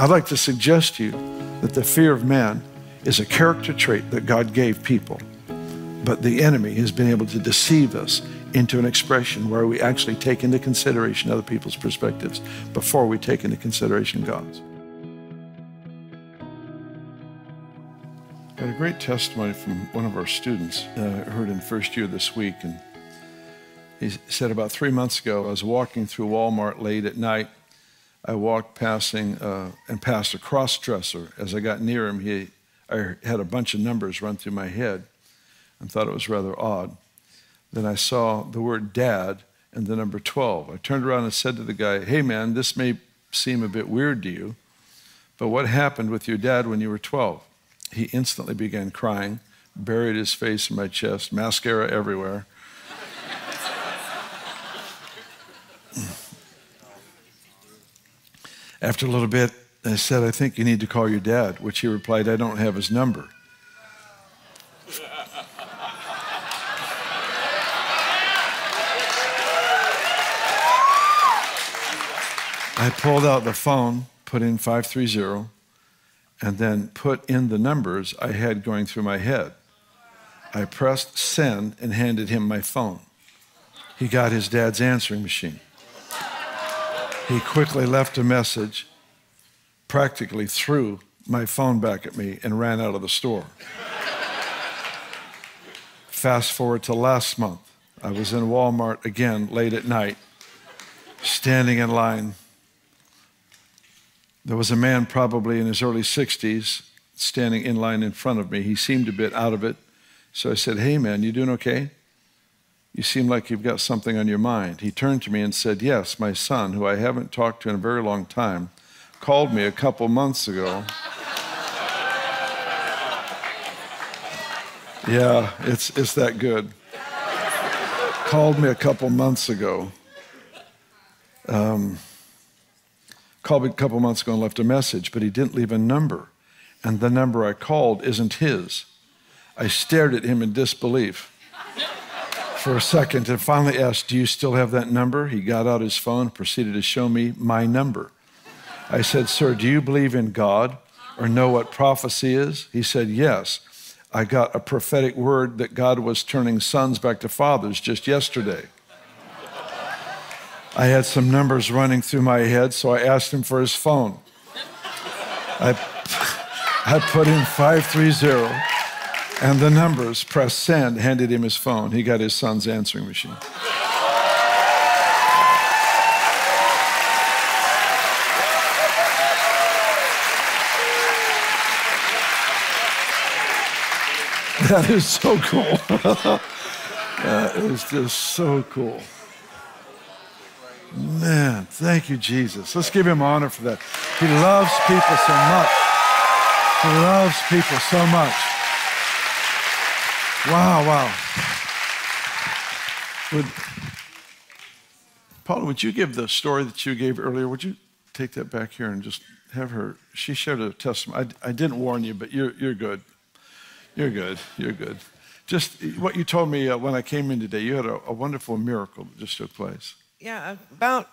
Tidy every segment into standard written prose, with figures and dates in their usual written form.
I'd like to suggest to you that the fear of man is a character trait that God gave people. But the enemy has been able to deceive us into an expression where we actually take into consideration other people's perspectives before we take into consideration God's. I had a great testimony from one of our students I heard in first year this week. And he said about 3 months ago, I was walking through Walmart late at night. I walked past a cross-dresser. As I got near him, I had a bunch of numbers run through my head and thought it was rather odd. Then I saw the word dad and the number 12. I turned around and said to the guy, hey man, this may seem a bit weird to you, but what happened with your dad when you were 12? He instantly began crying, buried his face in my chest, mascara everywhere. After a little bit, I said, I think you need to call your dad, which he replied, I don't have his number. I pulled out the phone, put in 530, and then put in the numbers I had going through my head. I pressed send and handed him my phone. He got his dad's answering machine. He quickly left a message, practically threw my phone back at me, and ran out of the store. Fast forward to last month. I was in Walmart again late at night, standing in line. There was a man probably in his early 60s standing in line in front of me. He seemed a bit out of it. So I said, hey man, you doing okay? You seem like you've got something on your mind. He turned to me and said, yes, my son, who I haven't talked to in a very long time, called me a couple months ago. Yeah, it's that good. Called me a couple months ago. Called me a couple months ago and left a message, but he didn't leave a number. And the number I called isn't his. I stared at him in disbelief for a second and finally asked, do you still have that number? He got out his phone and proceeded to show me my number. I said, sir, do you believe in God or know what prophecy is? He said, yes. I got a prophetic word that God was turning sons back to fathers just yesterday. I had some numbers running through my head, so I asked him for his phone. I put in 530 and the numbers, pressed send, handed him his phone. He got his son's answering machine. That is so cool. That is just so cool. Man, thank you, Jesus. Let's give him honor for that. He loves people so much. He loves people so much. Wow, wow. Paula, would you give the story that you gave earlier? Would you take that back here and just have her? She shared a testimony. I didn't warn you, but you're good. You're good. You're good. Just what you told me when I came in today, you had a wonderful miracle that just took place. Yeah, about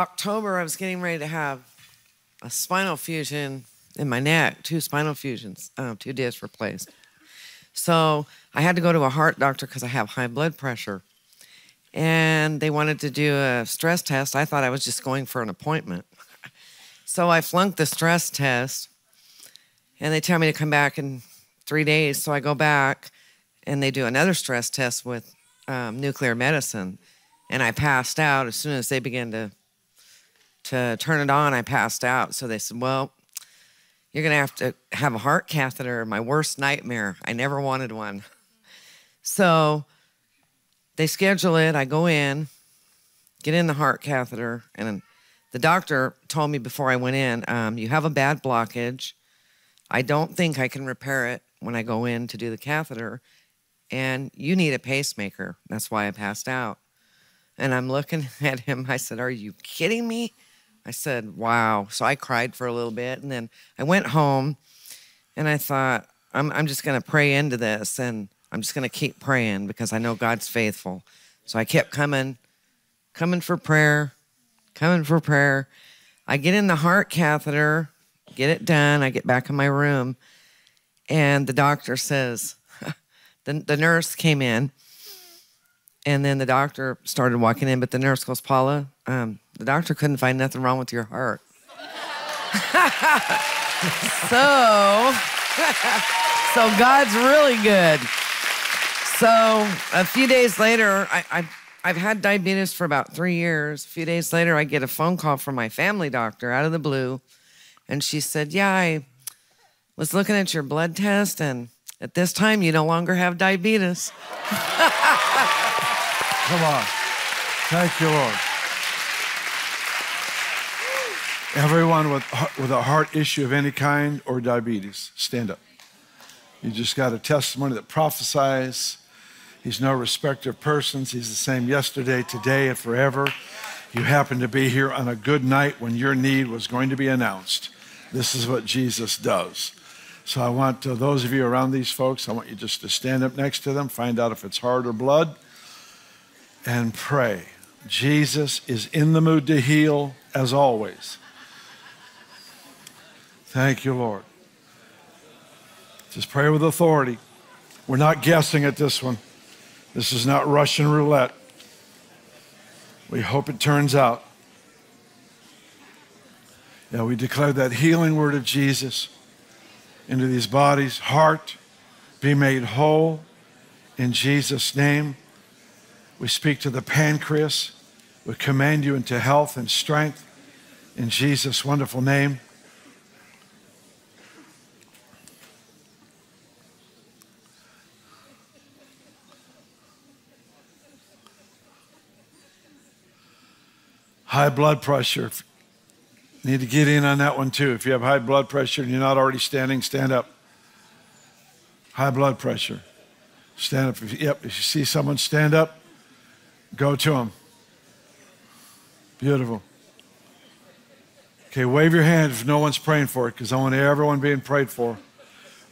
October, I was getting ready to have a spinal fusion in my neck, two spinal fusions, 2 discs replaced. So I had to go to a heart doctor because I have high blood pressure. And they wanted to do a stress test. I thought I was just going for an appointment. So I flunked the stress test, and they tell me to come back in 3 days. So I go back, and they do another stress test with nuclear medicine. And I passed out. As soon as they began to turn it on, I passed out. So they said, well, you're going to have a heart catheter, my worst nightmare. I never wanted one. So they schedule it. I go in, get in the heart catheter. And the doctor told me before I went in, you have a bad blockage. I don't think I can repair it when I go in to do the catheter. And you need a pacemaker. That's why I passed out. And I'm looking at him. I said, are you kidding me? I said, wow. So I cried for a little bit. And then I went home and I thought, I'm just going to pray into this. And I'm just going to keep praying because I know God's faithful. So I kept coming for prayer, coming for prayer. I get in the heart catheter, get it done. I get back in my room, and the doctor says, the nurse came in, and then the doctor started walking in, but the nurse goes, Paula, the doctor couldn't find nothing wrong with your heart. So God's really good. So a few days later, I've had diabetes for about 3 years. A few days later, I get a phone call from my family doctor out of the blue. And she said, yeah, I was looking at your blood test, and at this time, you no longer have diabetes. Come on. Thank you, Lord. Everyone with a heart issue of any kind or diabetes, stand up. You just got a testimony that prophesies. He's no respecter of persons. He's the same yesterday, today, and forever. You happen to be here on a good night when your need was going to be announced. This is what Jesus does. So I want those of you around these folks, I want you just to stand up next to them, find out if it's heart or blood, and pray. Jesus is in the mood to heal, as always. Thank you, Lord. Just pray with authority. We're not guessing at this one. This is not Russian roulette. We hope it turns out. Yeah, we declare that healing word of Jesus into these bodies. Heart, be made whole in Jesus' name. We speak to the pancreas. We command you into health and strength in Jesus' wonderful name. High blood pressure. Need to get in on that one too. If you have high blood pressure and you're not already standing, stand up. High blood pressure. Stand up. Yep, if you see someone stand up, go to them. Beautiful. Okay, wave your hand if no one's praying for it, because I want everyone being prayed for.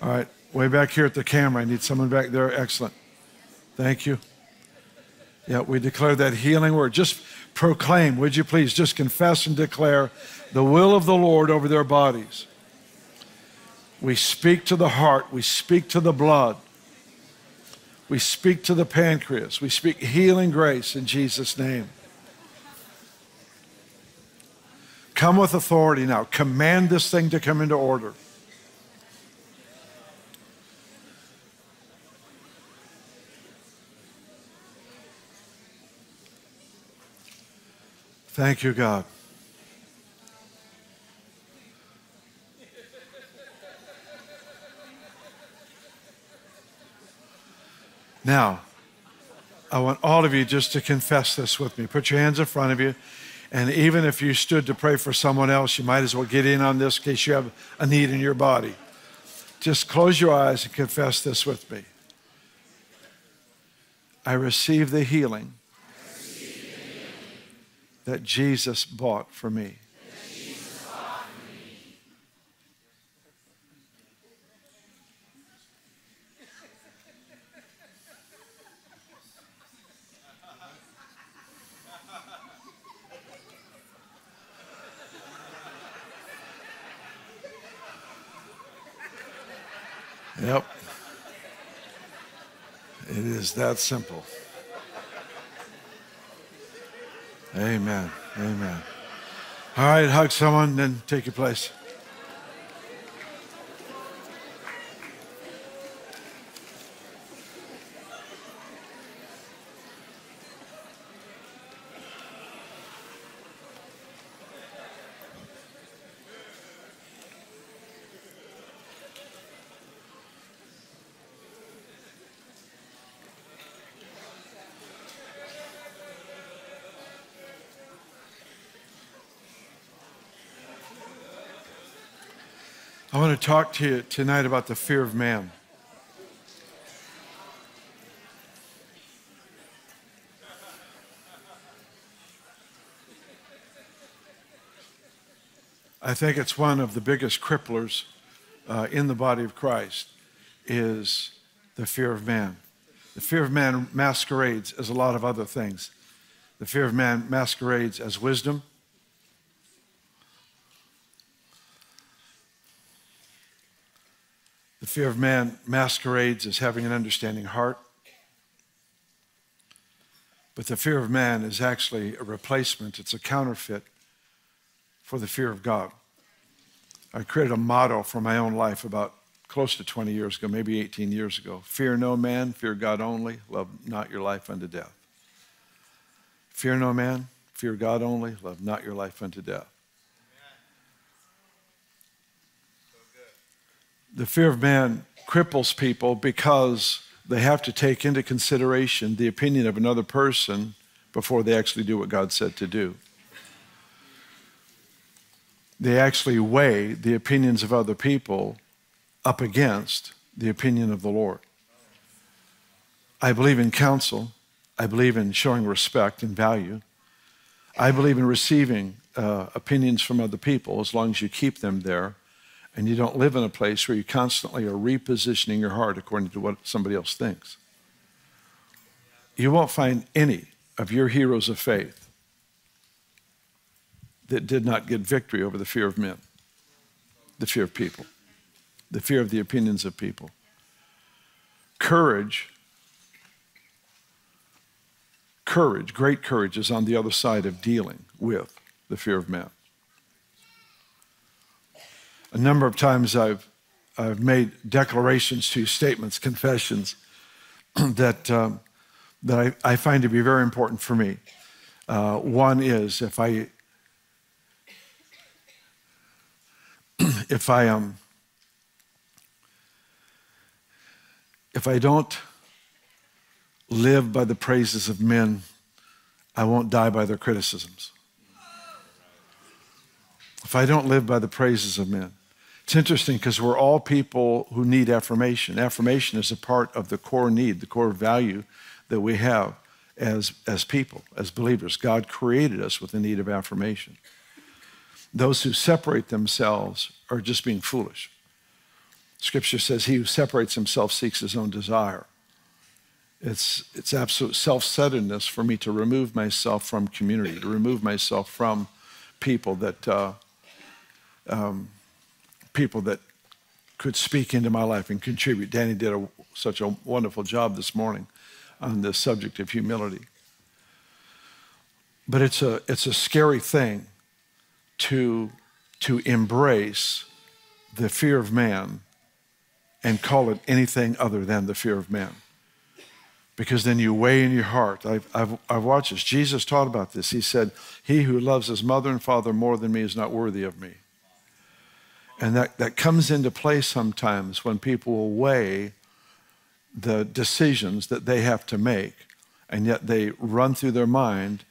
All right, way back here at the camera. I need someone back there. Excellent. Thank you. Yeah, we declare that healing word. Just proclaim, would you please, just confess and declare the will of the Lord over their bodies. We speak to the heart. We speak to the blood. We speak to the pancreas. We speak healing grace in Jesus' name. Come with authority now. Command this thing to come into order. Thank you, God. Now, I want all of you just to confess this with me. Put your hands in front of you. And even if you stood to pray for someone else, you might as well get in on this in case you have a need in your body. Just close your eyes and confess this with me. I receive the healing that Jesus bought for me. Yep. It is that simple. Amen. Amen. All right, hug someone, then take your place. I want to talk to you tonight about the fear of man. I think it's one of the biggest cripplers in the body of Christ is the fear of man. The fear of man masquerades as a lot of other things. The fear of man masquerades as wisdom. The fear of man masquerades as having an understanding heart, but the fear of man is actually a replacement. It's a counterfeit for the fear of God. I created a motto for my own life about close to 20 years ago, maybe 18 years ago. Fear no man, fear God only, love not your life unto death. Fear no man, fear God only, love not your life unto death. The fear of man cripples people because they have to take into consideration the opinion of another person before they actually do what God said to do. They actually weigh the opinions of other people up against the opinion of the Lord. I believe in counsel. I believe in showing respect and value. I believe in receiving opinions from other people as long as you keep them there. And you don't live in a place where you constantly are repositioning your heart according to what somebody else thinks. You won't find any of your heroes of faith that did not get victory over the fear of men, the fear of people, the fear of the opinions of people. Courage, great courage is on the other side of dealing with the fear of men. A number of times I've made declarations to you, statements, confessions that I find to be very important for me. One is if I don't live by the praises of men, I won't die by their criticisms. If I don't live by the praises of men. It's interesting because we're all people who need affirmation. Affirmation is a part of the core need, the core value that we have as people, as believers. God created us with the need of affirmation. Those who separate themselves are just being foolish. Scripture says, he who separates himself seeks his own desire. It's absolute self-centeredness for me to remove myself from community, to remove myself from people that could speak into my life and contribute. Danny did such a wonderful job this morning on the subject of humility. But it's a scary thing to embrace the fear of man and call it anything other than the fear of man. Because then you weigh in your heart. I've watched this. Jesus taught about this. He said, he who loves his mother and father more than me is not worthy of me. And that comes into play sometimes when people will weigh the decisions that they have to make, and yet they run through their mind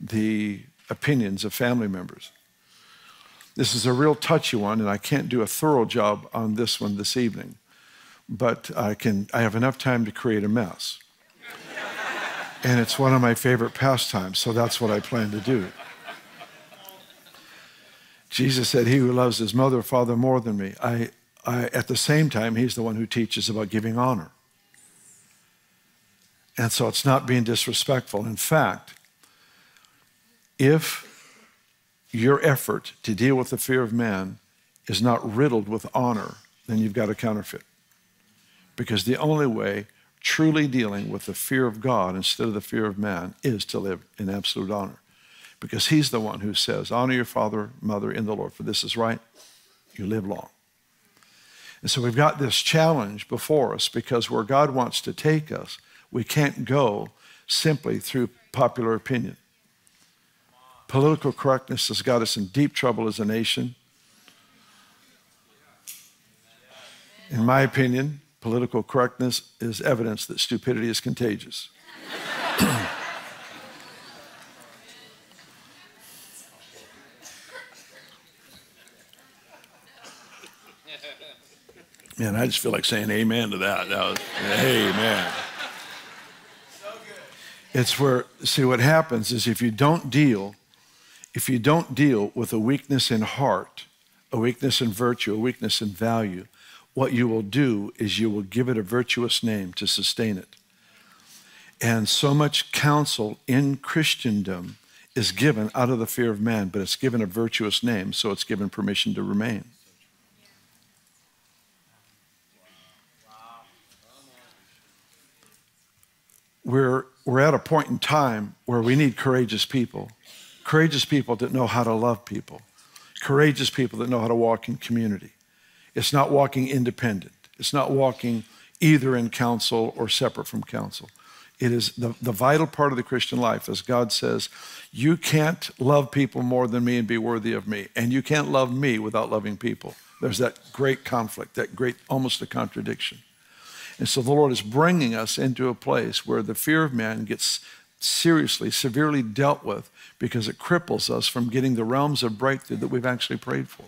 the opinions of family members. This is a real touchy one, and I can't do a thorough job on this one this evening, but I have enough time to create a mess. And it's one of my favorite pastimes, so that's what I plan to do. Jesus said, he who loves his mother or father more than me. At the same time, he's the one who teaches about giving honor. And so it's not being disrespectful. In fact, if your effort to deal with the fear of man is not riddled with honor, then you've got a counterfeit. Because the only way truly dealing with the fear of God instead of the fear of man is to live in absolute honor. Because he's the one who says, honor your father, mother in the Lord, for this is right, you live long. And so we've got this challenge before us because where God wants to take us, we can't go simply through popular opinion. Political correctness has got us in deep trouble as a nation. In my opinion, political correctness is evidence that stupidity is contagious. Man, I just feel like saying amen to that. That was, amen. So good. It's where, see, what happens is if you don't deal with a weakness in heart, a weakness in virtue, a weakness in value, what you will do is you will give it a virtuous name to sustain it. And so much counsel in Christendom is given out of the fear of man, but it's given a virtuous name, so it's given permission to remain. we're at a point in time where we need courageous people that know how to love people, courageous people that know how to walk in community. It's not walking independent. It's not walking either in counsel or separate from counsel. It is the vital part of the Christian life. As God says, you can't love people more than me and be worthy of me. And you can't love me without loving people. There's that great conflict, that great, almost a contradiction. And so the Lord is bringing us into a place where the fear of man gets seriously, severely dealt with because it cripples us from getting the realms of breakthrough that we've actually prayed for.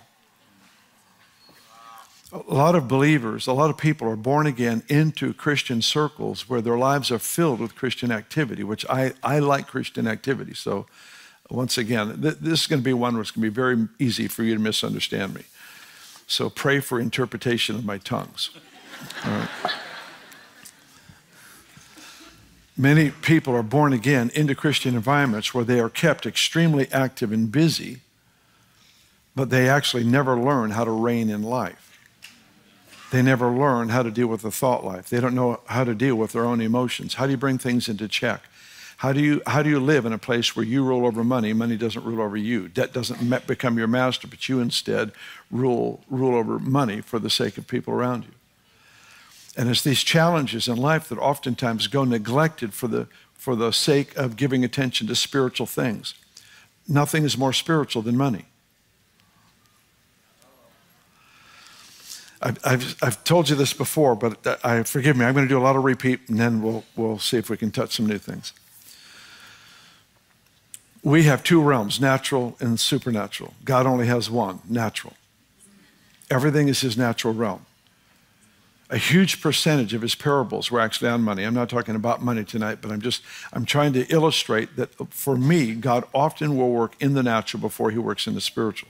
A lot of believers, a lot of people are born again into Christian circles where their lives are filled with Christian activity, which I like Christian activity. So once again, this is going to be one where it's going to be very easy for you to misunderstand me. So pray for interpretation of my tongues. All right. Many people are born again into Christian environments where they are kept extremely active and busy, but they actually never learn how to reign in life. They never learn how to deal with the thought life. They don't know how to deal with their own emotions. How do you bring things into check? How do you live in a place where you rule over money? Money doesn't rule over you. Debt doesn't become your master, but you instead rule over money for the sake of people around you. And it's these challenges in life that oftentimes go neglected for the sake of giving attention to spiritual things. Nothing is more spiritual than money. I've told you this before, but forgive me, I'm going to do a lot of repeat, and then we'll see if we can touch some new things. We have two realms, natural and supernatural. God only has one, natural. Everything is his natural realm. A huge percentage of his parables were actually on money. I'm not talking about money tonight, but I'm trying to illustrate that for me, God often will work in the natural before he works in the spiritual.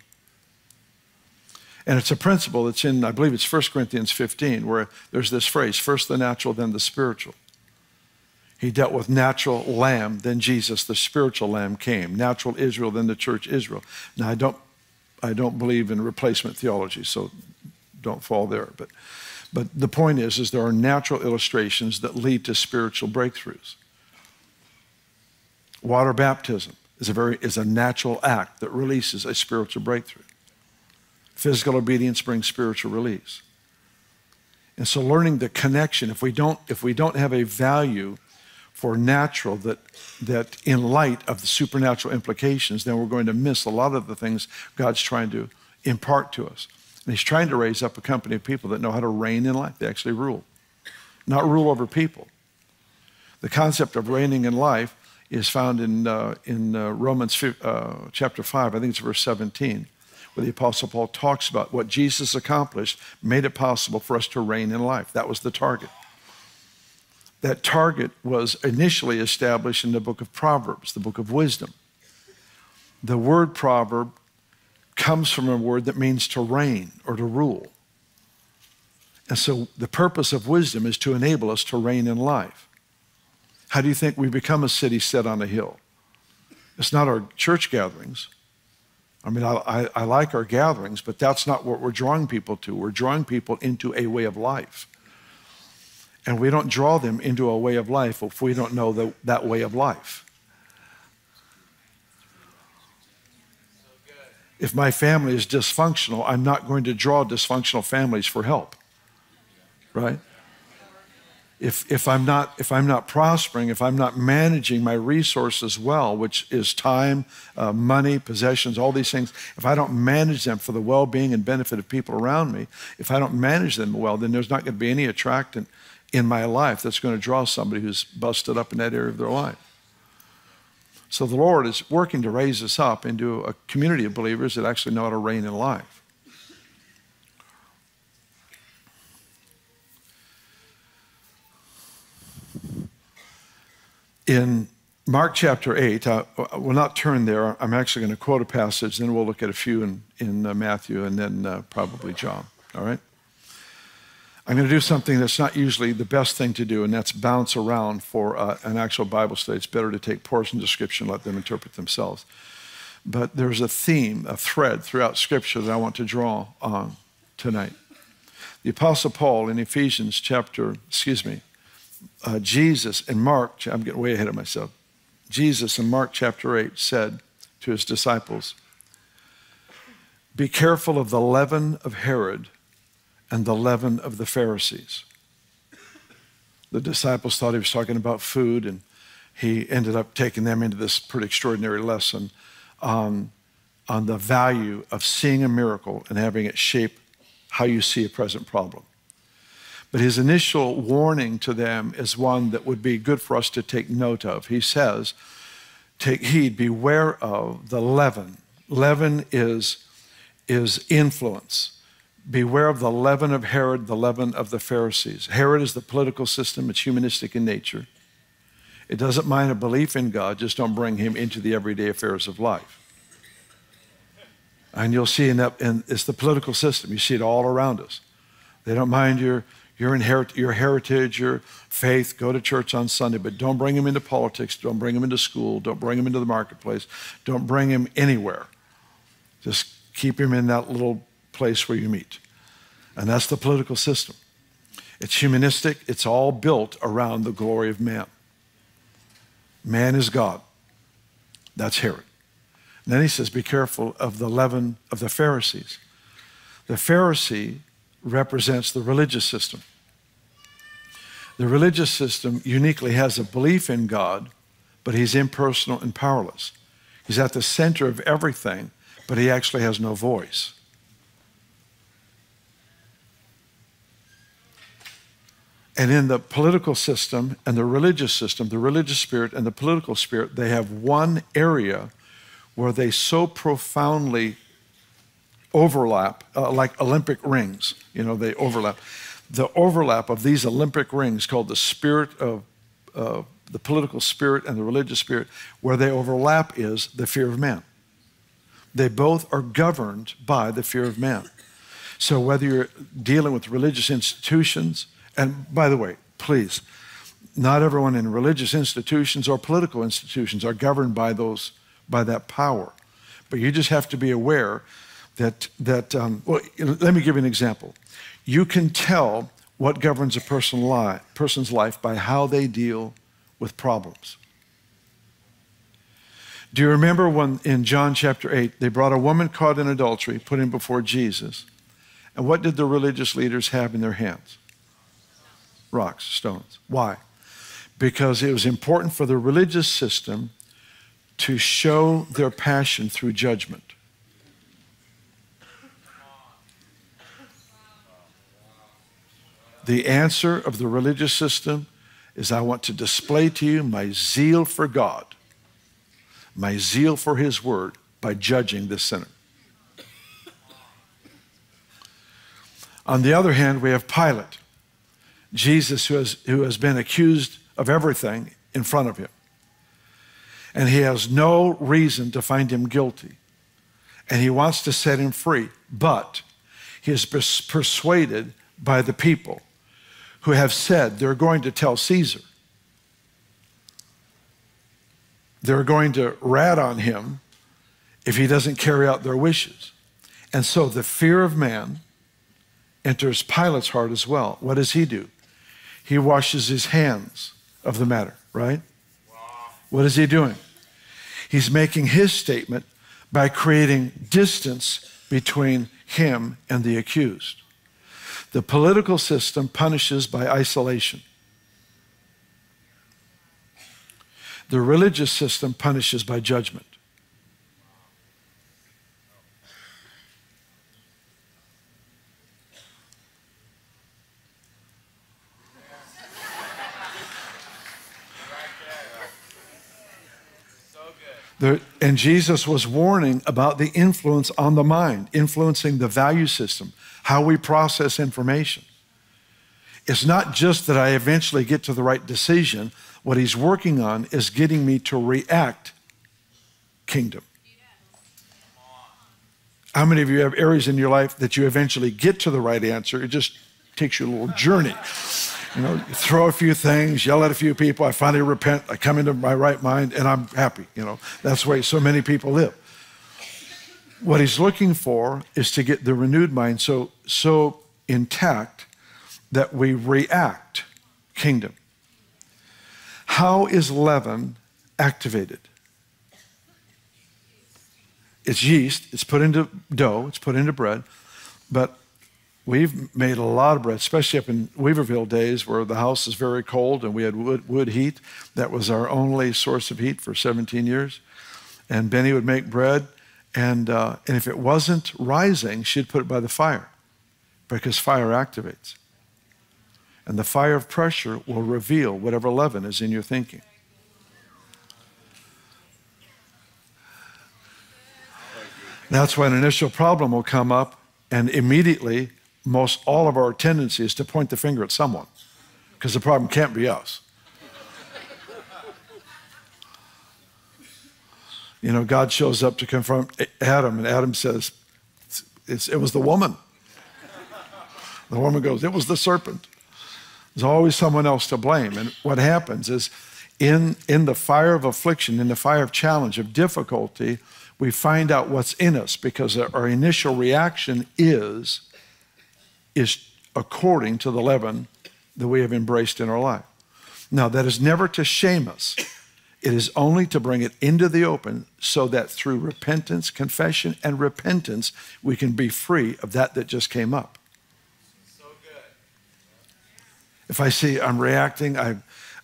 And it's a principle that's in, I believe it's 1 Corinthians 15, where there's this phrase, first the natural, then the spiritual. He dealt with natural lamb, then Jesus, the spiritual lamb came. Natural Israel, then the church Israel. Now, I don't believe in replacement theology, so don't fall there, But the point is there are natural illustrations that lead to spiritual breakthroughs. Water baptism is a natural act that releases a spiritual breakthrough. Physical obedience brings spiritual release. And so learning the connection, if we don't have a value for natural that in light of the supernatural implications, then we're going to miss a lot of the things God's trying to impart to us. And he's trying to raise up a company of people that know how to reign in life. They actually rule, not rule over people. The concept of reigning in life is found in Romans chapter 5, I think it's verse 17, where the Apostle Paul talks about what Jesus accomplished made it possible for us to reign in life. That was the target. That target was initially established in the book of Proverbs, the book of wisdom. The word proverb comes from a word that means to reign or to rule. And so the purpose of wisdom is to enable us to reign in life. How do you think we become a city set on a hill? It's not our church gatherings. I mean, I like our gatherings, but that's not what we're drawing people to. We're drawing people into a way of life. And we don't draw them into a way of life if we don't know that way of life. If my family is dysfunctional, I'm not going to draw dysfunctional families for help, right? If I'm not prospering, if I'm not managing my resources well, which is time, money, possessions, all these things, if I don't manage them for the well-being and benefit of people around me, if I don't manage them well, then there's not going to be any attractant in my life that's going to draw somebody who's busted up in that area of their life. So the Lord is working to raise us up into a community of believers that actually know how to reign in life. In Mark chapter 8, I will not turn there. I'm actually going to quote a passage, then we'll look at a few in Matthew and then probably John, all right? I'm going to do something that's not usually the best thing to do, and that's bounce around for an actual Bible study. It's better to take portion of Scripture and let them interpret themselves. But there's a theme, a thread throughout Scripture that I want to draw on tonight. The Apostle Paul in Ephesians Jesus in Mark, I'm getting way ahead of myself. Jesus in Mark chapter 8 said to his disciples, be careful of the leaven of Herod and the leaven of the Pharisees. The disciples thought he was talking about food, and he ended up taking them into this pretty extraordinary lesson on the value of seeing a miracle and having it shape how you see a present problem. But his initial warning to them is one that would be good for us to take note of. He says, take heed, beware of the leaven. Leaven is influence. Beware of the leaven of Herod, the leaven of the Pharisees. Herod is the political system. It's humanistic in nature. It doesn't mind a belief in God, just don't bring him into the everyday affairs of life. And you'll see, it's the political system. You see it all around us. They don't mind your heritage, your faith, go to church on Sunday, but don't bring him into politics, don't bring him into school, don't bring him into the marketplace, don't bring him anywhere. Just keep him in that little place where you meet. And that's the political system. It's humanistic. It's all built around the glory of man. Man is God. That's Herod. And then he says, be careful of the leaven of the Pharisees. The Pharisee represents the religious system. The religious system uniquely has a belief in God, but he's impersonal and powerless. He's at the center of everything, but he actually has no voice. And in the political system and the religious spirit and the political spirit, they have one area where they so profoundly overlap, like Olympic rings, you know, they overlap. The overlap of these Olympic rings called the spirit of, the political spirit and the religious spirit, where they overlap is the fear of man. They both are governed by the fear of man. So whether you're dealing with religious institutions, and by the way, please, not everyone in religious institutions or political institutions are governed by those, by that power. But you just have to be aware that, well, let me give you an example. You can tell what governs a person's life by how they deal with problems. Do you remember when in John chapter 8, they brought a woman caught in adultery, put him before Jesus, and what did the religious leaders have in their hands? Rocks, stones. Why? Because it was important for the religious system to show their passion through judgment. The answer of the religious system is, I want to display to you my zeal for God, my zeal for his word, by judging this sinner. On the other hand, we have Pilate. Jesus, who has been accused of everything in front of him. And he has no reason to find him guilty. And he wants to set him free, but he is persuaded by the people who have said they're going to tell Caesar. They're going to rat on him if he doesn't carry out their wishes. And so the fear of man enters Pilate's heart as well. What does he do? He washes his hands of the matter, right? Wow. What is he doing? He's making his statement by creating distance between him and the accused. The political system punishes by isolation. The religious system punishes by judgment. And Jesus was warning about the influence on the mind, influencing the value system, how we process information. It's not just that I eventually get to the right decision. What he's working on is getting me to react kingdom. How many of you have areas in your life that you eventually get to the right answer? It just takes you a little journey. You know, you throw a few things, yell at a few people, I finally repent, I come into my right mind, and I'm happy. You know, that's the way so many people live. What he's looking for is to get the renewed mind so intact that we react kingdom. How is leaven activated? It's yeast. It's put into dough. It's put into bread. But we've made a lot of bread, especially up in Weaverville days where the house is very cold and we had wood heat. That was our only source of heat for 17 years. And Benny would make bread. And if it wasn't rising, she'd put it by the fire because fire activates. And the fire of pressure will reveal whatever leaven is in your thinking. That's when an initial problem will come up, and immediately most all of our tendency is to point the finger at someone because the problem can't be us. You know, God shows up to confront Adam, and Adam says, it was the woman. The woman goes, it was the serpent. There's always someone else to blame. And what happens is in the fire of affliction, in the fire of challenge, of difficulty, we find out what's in us because our initial reaction is according to the leaven that we have embraced in our life. Now, that is never to shame us. It is only to bring it into the open so that through repentance, confession, and repentance, we can be free of that just came up. So good. If I see I'm reacting,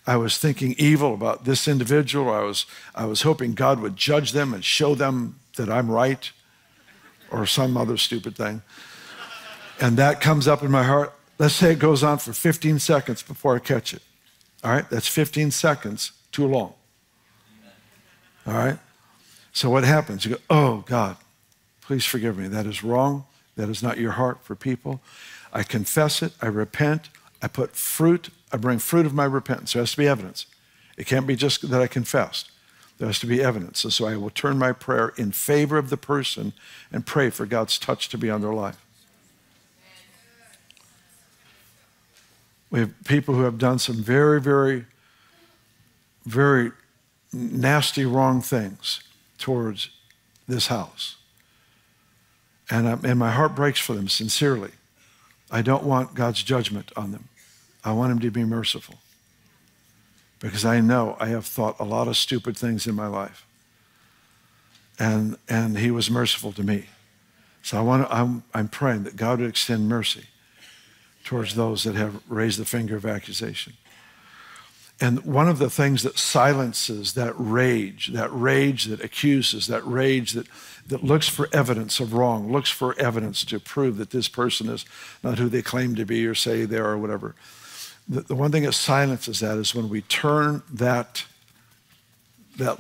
I was thinking evil about this individual, I was hoping God would judge them and show them that I'm right or some other stupid thing. And that comes up in my heart. Let's say it goes on for 15 seconds before I catch it. All right, that's 15 seconds too long. All right, so what happens? You go, oh God, please forgive me. That is wrong. That is not your heart for people. I confess it, I repent, I put fruit, I bring fruit of my repentance. There has to be evidence. It can't be just that I confessed. There has to be evidence. And so I will turn my prayer in favor of the person and pray for God's touch to be on their life. We have people who have done some very, very, very nasty, wrong things towards this house. And my heart breaks for them sincerely. I don't want God's judgment on them. I want him to be merciful because I know I have thought a lot of stupid things in my life. And he was merciful to me. So I'm praying that God would extend mercy towards those that have raised the finger of accusation. And one of the things that silences that rage that accuses, that rage that looks for evidence of wrong, looks for evidence to prove that this person is not who they claim to be or say they are or whatever. The one thing that silences that is when we turn that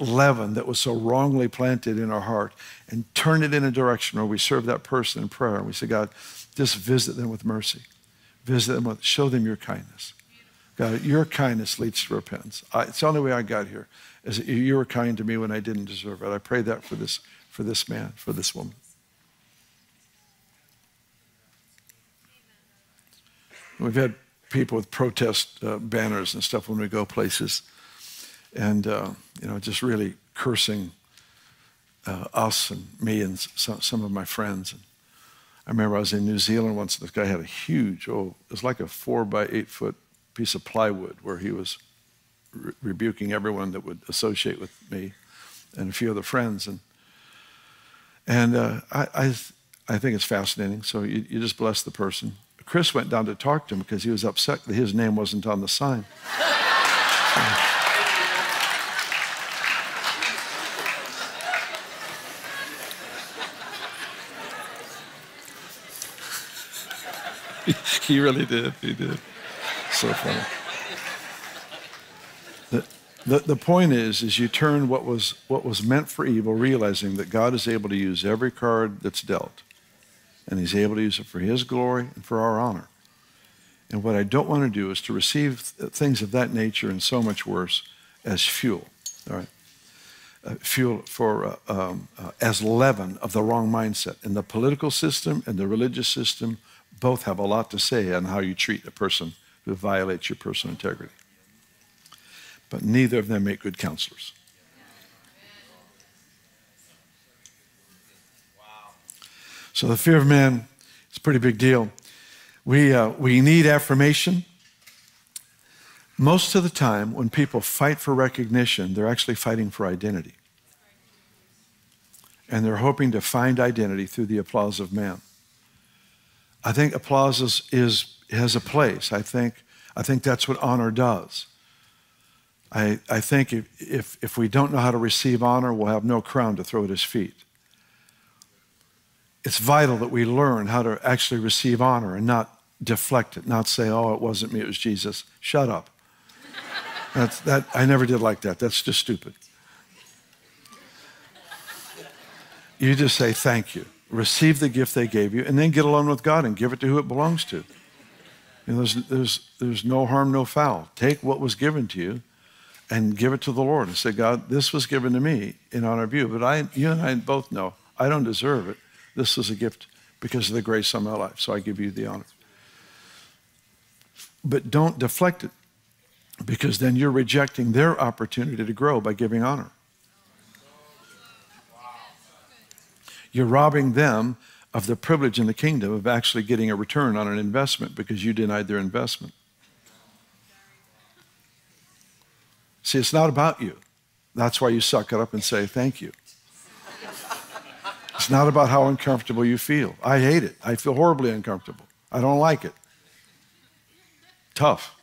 leaven that was so wrongly planted in our heart and turn it in a direction where we serve that person in prayer and we say, God, just visit them with mercy. Visit them with, show them your kindness. God, your kindness leads to repentance. It's the only way I got here is that you were kind to me when I didn't deserve it. I pray that for this man, for this woman. We've had people with protest banners and stuff when we go places and, you know, just really cursing us and me and some of my friends. And I remember I was in New Zealand once, and this guy had a huge, it was like a 4 by 8 foot piece of plywood where he was rebuking everyone that would associate with me and a few other friends. And I think it's fascinating. So you just bless the person. Chris went down to talk to him because he was upset that his name wasn't on the sign. He really did, he did. So funny. The point is you turn what was meant for evil, realizing that God is able to use every card that's dealt. And he's able to use it for his glory and for our honor. And what I don't want to do is to receive things of that nature and so much worse as fuel, all right? Fuel for, as leaven of the wrong mindset. And the political system and the religious system both have a lot to say on how you treat a person who violates your personal integrity. But neither of them make good counselors. So the fear of man is a pretty big deal. We need affirmation. Most of the time, when people fight for recognition, they're actually fighting for identity. And they're hoping to find identity through the applause of man. I think applause has a place. I think that's what honor does. I think if we don't know how to receive honor, we'll have no crown to throw at his feet. It's vital that we learn how to actually receive honor and not deflect it, not say, oh, it wasn't me, it was Jesus. Shut up. I never did like that. That's just stupid. You just say thank you. Receive the gift they gave you, and then get along with God and give it to who it belongs to. You know, there's no harm, no foul. Take what was given to you and give it to the Lord and say, God, this was given to me in honor of you, but you and I both know I don't deserve it. This was a gift because of the grace on my life, so I give you the honor. But don't deflect it, because then you're rejecting their opportunity to grow by giving honor. You're robbing them of the privilege in the kingdom of actually getting a return on an investment because you denied their investment. See, it's not about you. That's why you suck it up and say thank you. It's not about how uncomfortable you feel. I hate it. I feel horribly uncomfortable. I don't like it. Tough.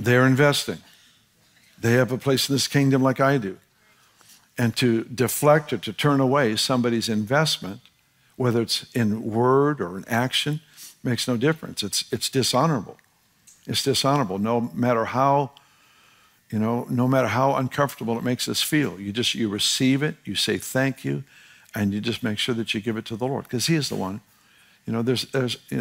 They're investing. They have a place in this kingdom like I do. And to deflect or to turn away somebody's investment, whether it's in word or in action, makes no difference. It's dishonorable. It's dishonorable. No matter how uncomfortable it makes us feel, you receive it, you say thank you, and you just make sure that you give it to the Lord, because He is the one. You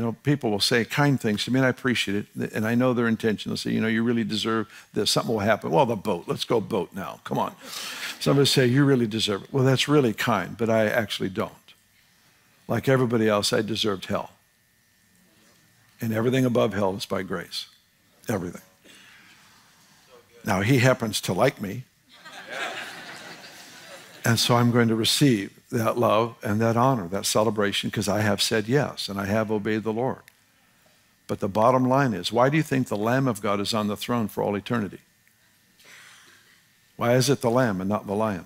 know, people will say kind things to me, and I appreciate it, and I know their intention. They'll say, you know, you really deserve this. Something will happen. Well, the boat. Let's go boat now. Come on. Somebody say, you really deserve it. Well, that's really kind, but I actually don't. Like everybody else, I deserved hell. And everything above hell is by grace. Everything. Now, He happens to like me. And so I'm going to receive that love and that honor, that celebration, because I have said yes and I have obeyed the Lord. But the bottom line is, why do you think the Lamb of God is on the throne for all eternity? Why is it the Lamb and not the Lion?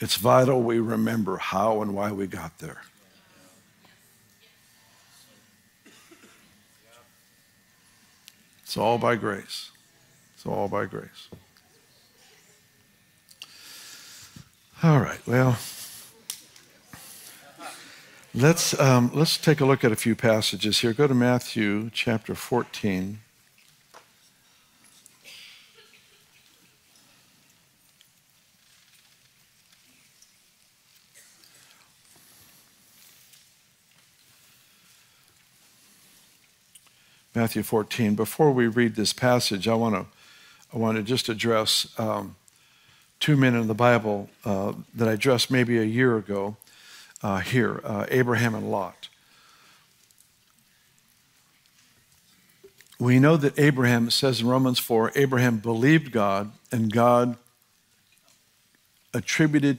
It's vital we remember how and why we got there. It's all by grace. It's all by grace. All right, well, let's take a look at a few passages here. Go to Matthew chapter 14. Matthew 14. Before we read this passage, I want to just address two men in the Bible that I addressed maybe a year ago here, Abraham and Lot. We know that Abraham, it says in Romans 4, Abraham believed God, and God attributed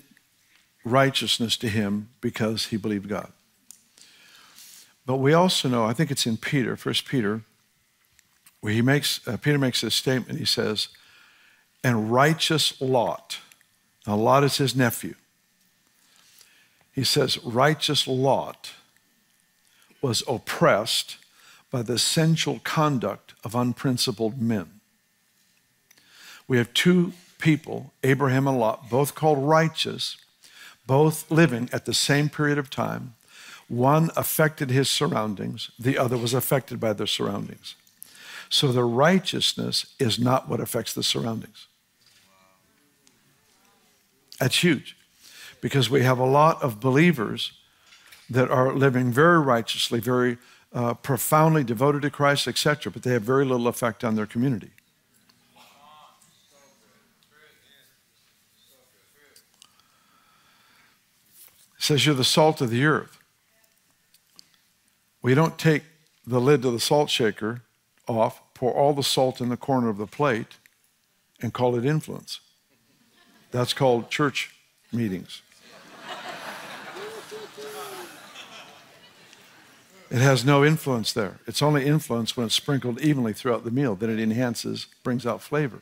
righteousness to him because he believed God. But we also know, I think it's in Peter, 1 Peter, where Peter makes this statement. He says, and righteous Lot. Now, Lot is his nephew. He says, righteous Lot was oppressed by the sensual conduct of unprincipled men. We have two people, Abraham and Lot, both called righteous, both living at the same period of time. One affected his surroundings. The other was affected by their surroundings. So the righteousness is not what affects the surroundings. That's huge, because we have a lot of believers that are living very righteously, very profoundly devoted to Christ, etc., but they have very little effect on their community. It says you're the salt of the earth. We don't take the lid of the salt shaker off, pour all the salt in the corner of the plate, and call it influence. That's called church meetings. It has no influence there. It's only influence when it's sprinkled evenly throughout the meal. Then it enhances, brings out flavor.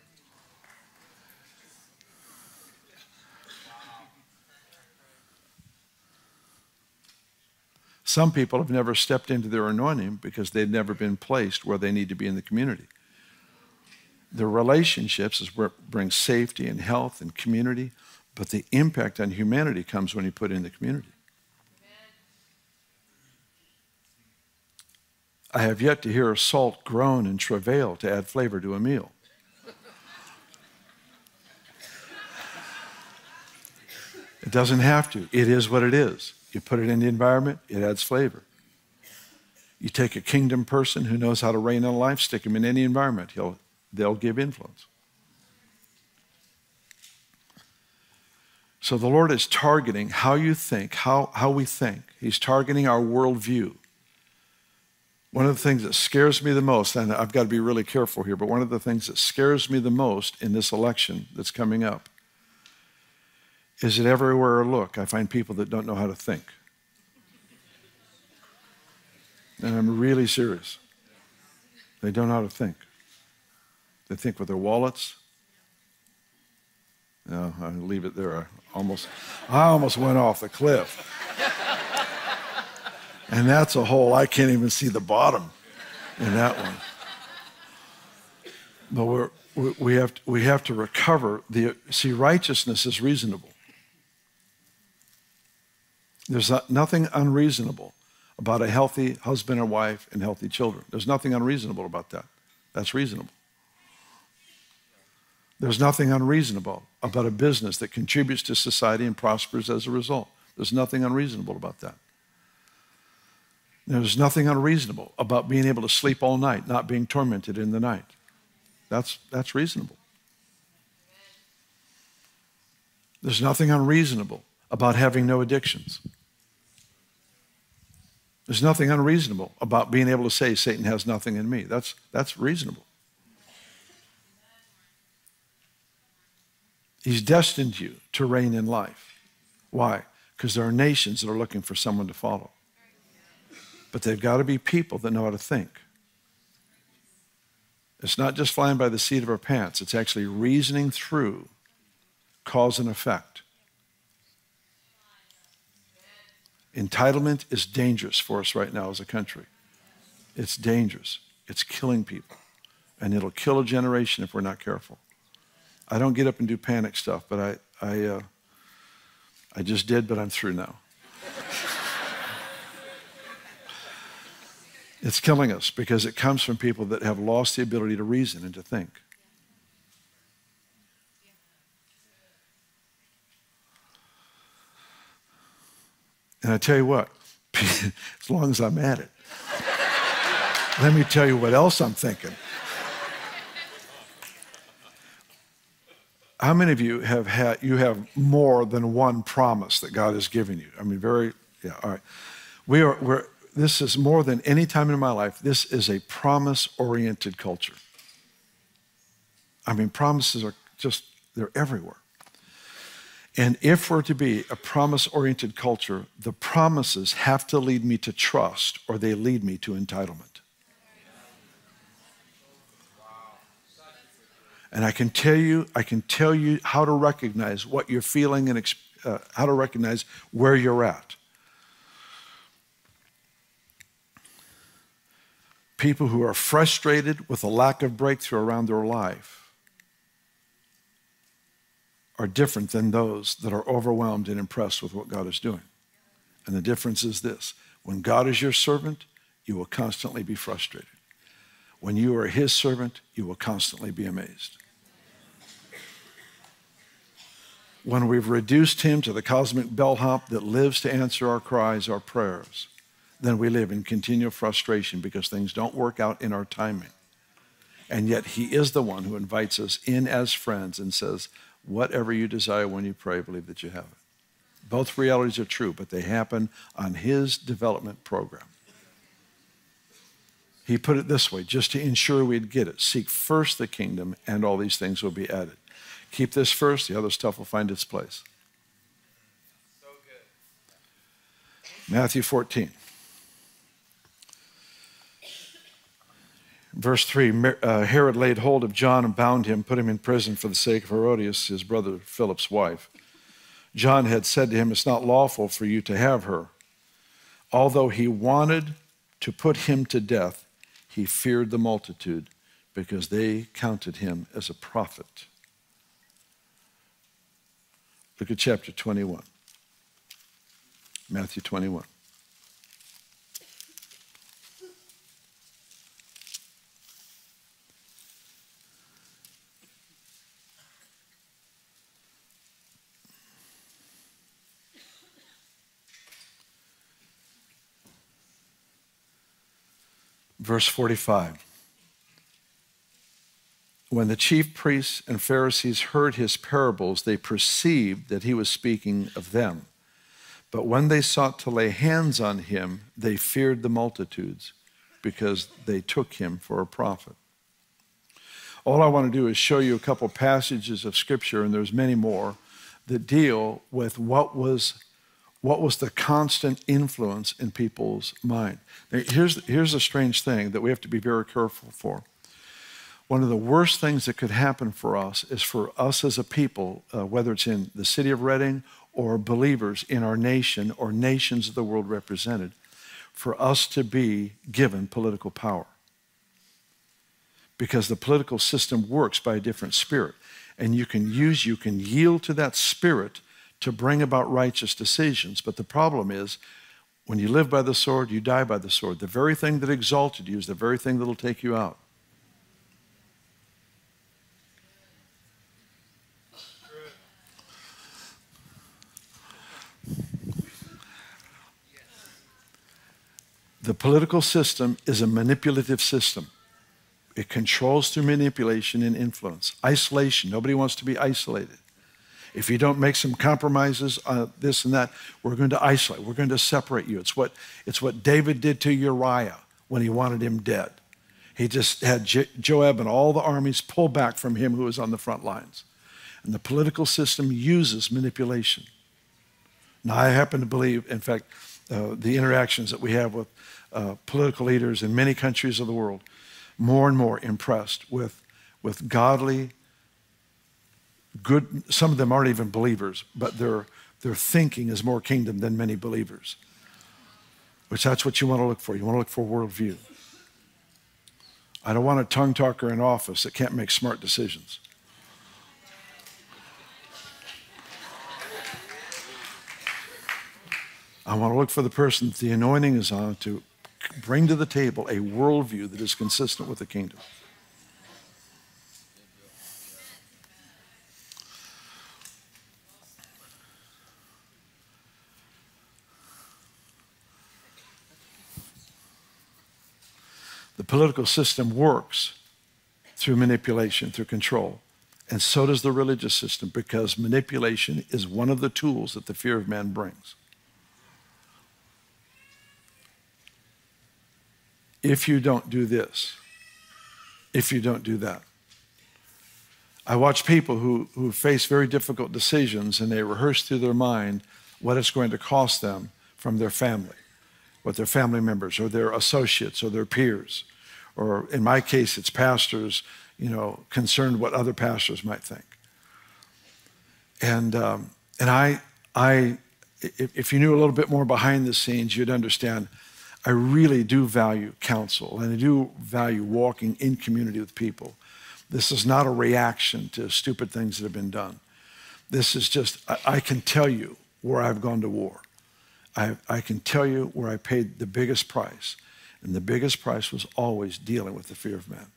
Some people have never stepped into their anointing because they've never been placed where they need to be in the community. Their relationships is where it brings safety and health and community, but the impact on humanity comes when you put it in the community. I have yet to hear salt groan and travail to add flavor to a meal. It doesn't have to. It is what it is. You put it in the environment, it adds flavor. You take a kingdom person who knows how to reign on life, stick him in any environment, they'll give influence. So the Lord is targeting how you think, how we think. He's targeting our worldview. One of the things that scares me the most, and I've got to be really careful here, but one of the things that scares me the most in this election that's coming up is that everywhere I look, I find people that don't know how to think. And I'm really serious. They don't know how to think. They think with their wallets. No, I leave it there. I almost went off the cliff. And that's a hole. I can't even see the bottom in that one. But we have to recover. See, righteousness is reasonable. There's nothing unreasonable about a healthy husband and wife and healthy children. There's nothing unreasonable about that. That's reasonable. There's nothing unreasonable about a business that contributes to society and prospers as a result. There's nothing unreasonable about that. There's nothing unreasonable about being able to sleep all night, not being tormented in the night. That's reasonable. There's nothing unreasonable about having no addictions. There's nothing unreasonable about being able to say, Satan has nothing in me. That's reasonable. He's destined you to reign in life. Why? Because there are nations that are looking for someone to follow. But they've got to be people that know how to think. It's not just flying by the seat of our pants. It's actually reasoning through cause and effect. Entitlement is dangerous for us right now as a country. It's dangerous. It's killing people. And it'll kill a generation if we're not careful. I don't get up and do panic stuff, but I just did, but I'm through now. It's killing us because it comes from people that have lost the ability to reason and to think. And I tell you what, as long as I'm at it, let me tell you what else I'm thinking. How many of you have more than one promise that God has given you? I mean, all right. This is more than any time in my life, this is a promise-oriented culture. I mean, promises are just, they're everywhere. And if we're to be a promise-oriented culture, the promises have to lead me to trust or they lead me to entitlement. And I can tell you how to recognize what you're feeling and how to recognize where you're at. People who are frustrated with a lack of breakthrough around their life are different than those that are overwhelmed and impressed with what God is doing. And the difference is this. When God is your servant, you will constantly be frustrated. When you are his servant, you will constantly be amazed. When we've reduced him to the cosmic bellhop that lives to answer our cries, our prayers, then we live in continual frustration because things don't work out in our timing. And yet he is the one who invites us in as friends and says, whatever you desire when you pray, believe that you have it. Both realities are true, but they happen on his development program. He put it this way, just to ensure we'd get it. Seek first the kingdom and all these things will be added. Keep this first, the other stuff will find its place. So good. Matthew 14. Verse 3, Herod laid hold of John and bound him, put him in prison for the sake of Herodias, his brother Philip's wife. John had said to him, it's not lawful for you to have her. Although he wanted to put him to death, he feared the multitude because they counted him as a prophet. Look at chapter 21, Matthew 21. Verse 45, when the chief priests and Pharisees heard his parables, they perceived that he was speaking of them. But when they sought to lay hands on him, they feared the multitudes because they took him for a prophet. All I want to do is show you a couple passages of Scripture, and there's many more, that deal with what was the constant influence in people's mind. Now, here's a strange thing that we have to be very careful for. One of the worst things that could happen for us is for us as a people, whether it's in the city of Redding or believers in our nation or nations of the world represented, for us to be given political power. Because the political system works by a different spirit. And you can yield to that spirit to bring about righteous decisions. But the problem is, when you live by the sword, you die by the sword. The very thing that exalted you is the very thing that will take you out. The political system is a manipulative system. It controls through manipulation and influence. Isolation, nobody wants to be isolated. If you don't make some compromises on this and that, we're going to isolate. We're going to separate you. It's what David did to Uriah when he wanted him dead. He just had Joab and all the armies pull back from him who was on the front lines. And the political system uses manipulation. Now, I happen to believe, in fact, the interactions that we have with political leaders in many countries of the world, more and more impressed with godly, good, some of them aren't even believers, but their thinking is more kingdom than many believers, which that's what you want to look for. You want to look for worldview. I don't want a tongue talker in office that can't make smart decisions. I want to look for the person that the anointing is on to bring to the table a worldview that is consistent with the kingdom. The political system works through manipulation, through control. And so does the religious system, because manipulation is one of the tools that the fear of man brings. If you don't do this, if you don't do that. I watch people who face very difficult decisions, and they rehearse through their mind what it's going to cost them from their family, what their family members or their associates or their peers, or in my case, it's pastors, you know, concerned what other pastors might think. And if you knew a little bit more behind the scenes, you'd understand I really do value counsel, and I do value walking in community with people. This is not a reaction to stupid things that have been done. This is just, I can tell you where I've gone to war. I can tell you where I paid the biggest price, and the biggest price was always dealing with the fear of man.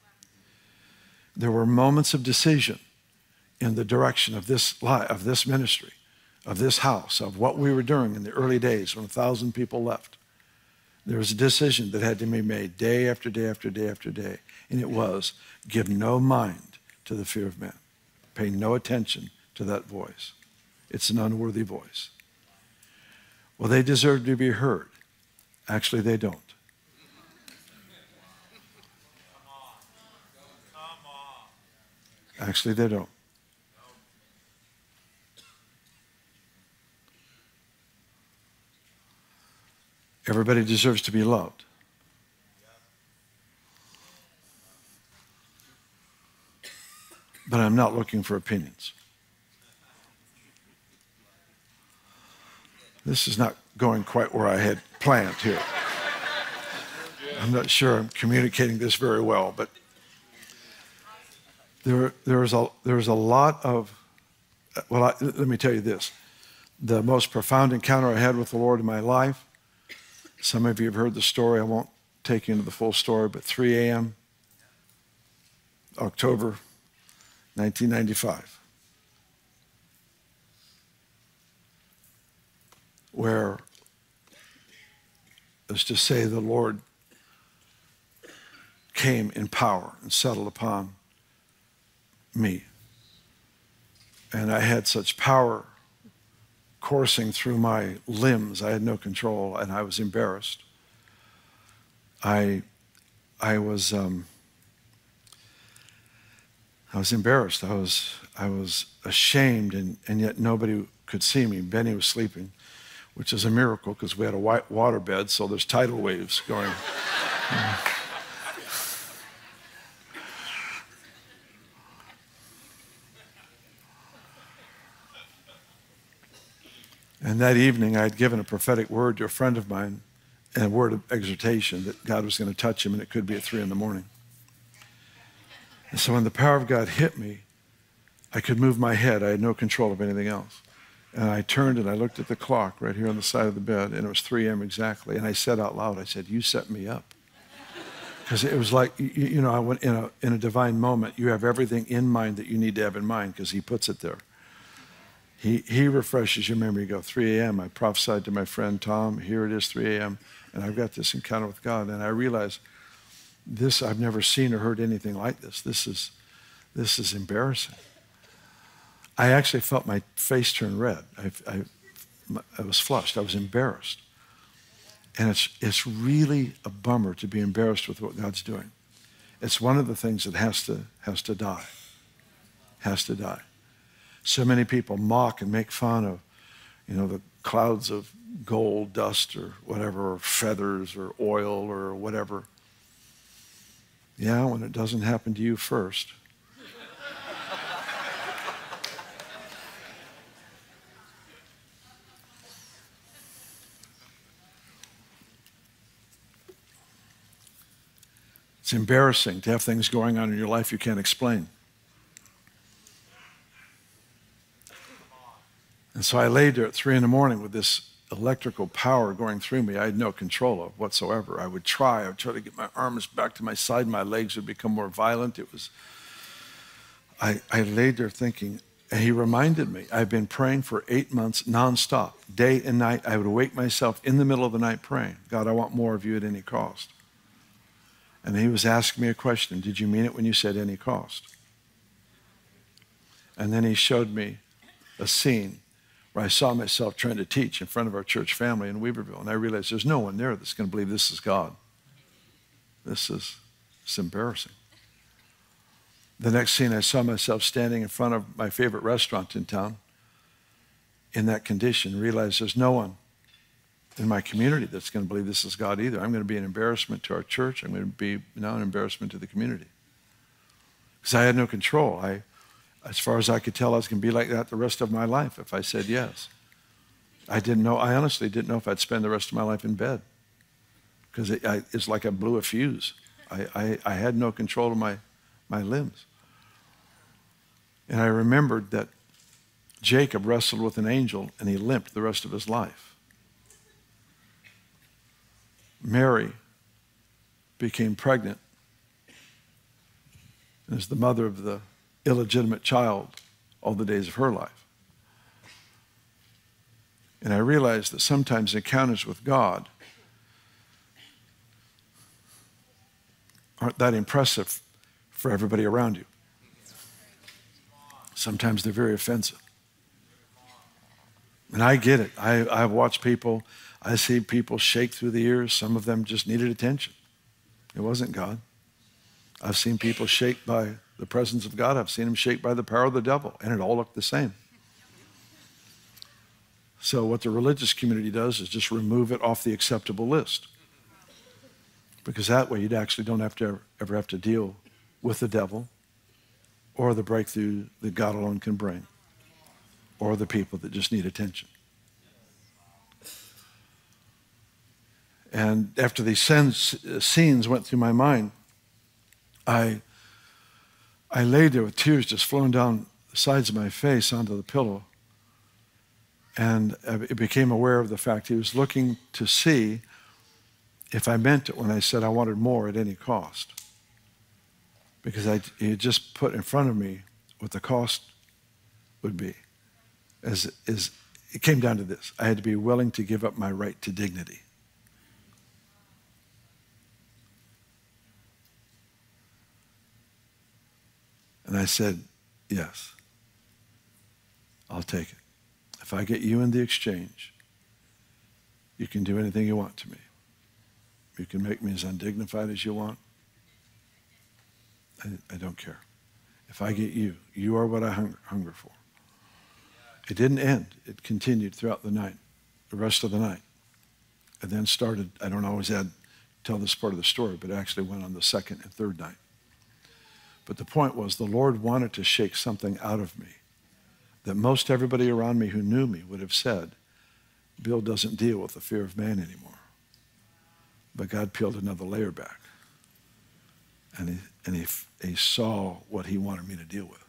There were moments of decision in the direction of this life, of this ministry, of this house, of what we were doing in the early days when 1,000 people left. There was a decision that had to be made day after day after day after day, and it was give no mind to the fear of man. Pay no attention to that voice. It's an unworthy voice. Well, they deserve to be heard. Actually, they don't. Actually, they don't. Everybody deserves to be loved. but I'm not looking for opinions. This is not going quite where I had planned here. I'm not sure I'm communicating this very well, but there's a lot of, well, let me tell you this. The most profound encounter I had with the Lord in my life, some of you have heard the story. I won't take you into the full story, but 3 a.m., October 1995, where, let's just say, the Lord came in power and settled upon me. And I had such power coursing through my limbs, I had no control, and I was embarrassed. I was embarrassed. I was ashamed, and yet nobody could see me. Benny was sleeping, which is a miracle because we had a white water bed, so there's tidal waves going. And that evening, I had given a prophetic word to a friend of mine, and a word of exhortation that God was going to touch him, and it could be at 3 in the morning. And so when the power of God hit me, I could move my head. I had no control of anything else. And I turned and I looked at the clock right here on the side of the bed, and it was 3 a.m. exactly. And I said out loud, I said, "You set me up." Because it was like, you know, I went in a divine moment. You have everything in mind that you need to have in mind because he puts it there. He refreshes your memory. You go, 3 a.m. I prophesied to my friend Tom, here it is, 3 a.m. And I've got this encounter with God. And I realized this, I've never seen or heard anything like this. This is embarrassing. I actually felt my face turn red. I was flushed. I was embarrassed. And it's really a bummer to be embarrassed with what God's doing. It's one of the things that has to die. Has to die. So many people mock and make fun of, you know, the clouds of gold dust or whatever, or feathers or oil or whatever. Yeah, when it doesn't happen to you first. It's embarrassing to have things going on in your life you can't explain. And so I laid there at 3 in the morning with this electrical power going through me I had no control of whatsoever. I would try to get my arms back to my side. My legs would become more violent. It was, I laid there thinking, and he reminded me, I've been praying for 8 months nonstop, day and night. I would wake myself in the middle of the night praying, God, I want more of you at any cost. And he was asking me a question. Did you mean it when you said any cost? And then he showed me a scene where I saw myself trying to teach in front of our church family in Weaverville. And I realized there's no one there that's going to believe this is God. It's embarrassing. The next scene, I saw myself standing in front of my favorite restaurant in town in that condition, realized there's no one in my community that's going to believe this is God either. I'm going to be an embarrassment to our church. I'm going to be now an embarrassment to the community. Because I had no control. As far as I could tell, I was going to be like that the rest of my life if I said yes. I honestly didn't know if I'd spend the rest of my life in bed because it's like I blew a fuse. I had no control of my limbs. And I remembered that Jacob wrestled with an angel and he limped the rest of his life. Mary became pregnant and is the mother of the illegitimate child all the days of her life. And I realized that sometimes encounters with God aren't that impressive for everybody around you. Sometimes they're very offensive. And I get it. I've watched people, I see people shake through the ears. Some of them just needed attention. It wasn't God. I've seen people shake by the presence of God. I've seen him shake by the power of the devil, and it all looked the same. So what the religious community does is just remove it off the acceptable list, because that way you actually don't have to ever have to deal with the devil or the breakthrough that God alone can bring, or the people that just need attention. And after these scenes went through my mind, I lay there with tears just flowing down the sides of my face onto the pillow, and I became aware of the fact he was looking to see if I meant it when I said I wanted more at any cost. Because he had just put in front of me what the cost would be. It came down to this. I had to be willing to give up my right to dignity. And I said, yes, I'll take it. If I get you in the exchange, you can do anything you want to me. You can make me as undignified as you want. I don't care. If I get you, you are what I hunger for. It didn't end. It continued throughout the night, the rest of the night. And then started, I don't always tell this part of the story, but it actually went on the second and third night. But the point was the Lord wanted to shake something out of me that most everybody around me who knew me would have said, Bill doesn't deal with the fear of man anymore. But God peeled another layer back. And he saw what he wanted me to deal with.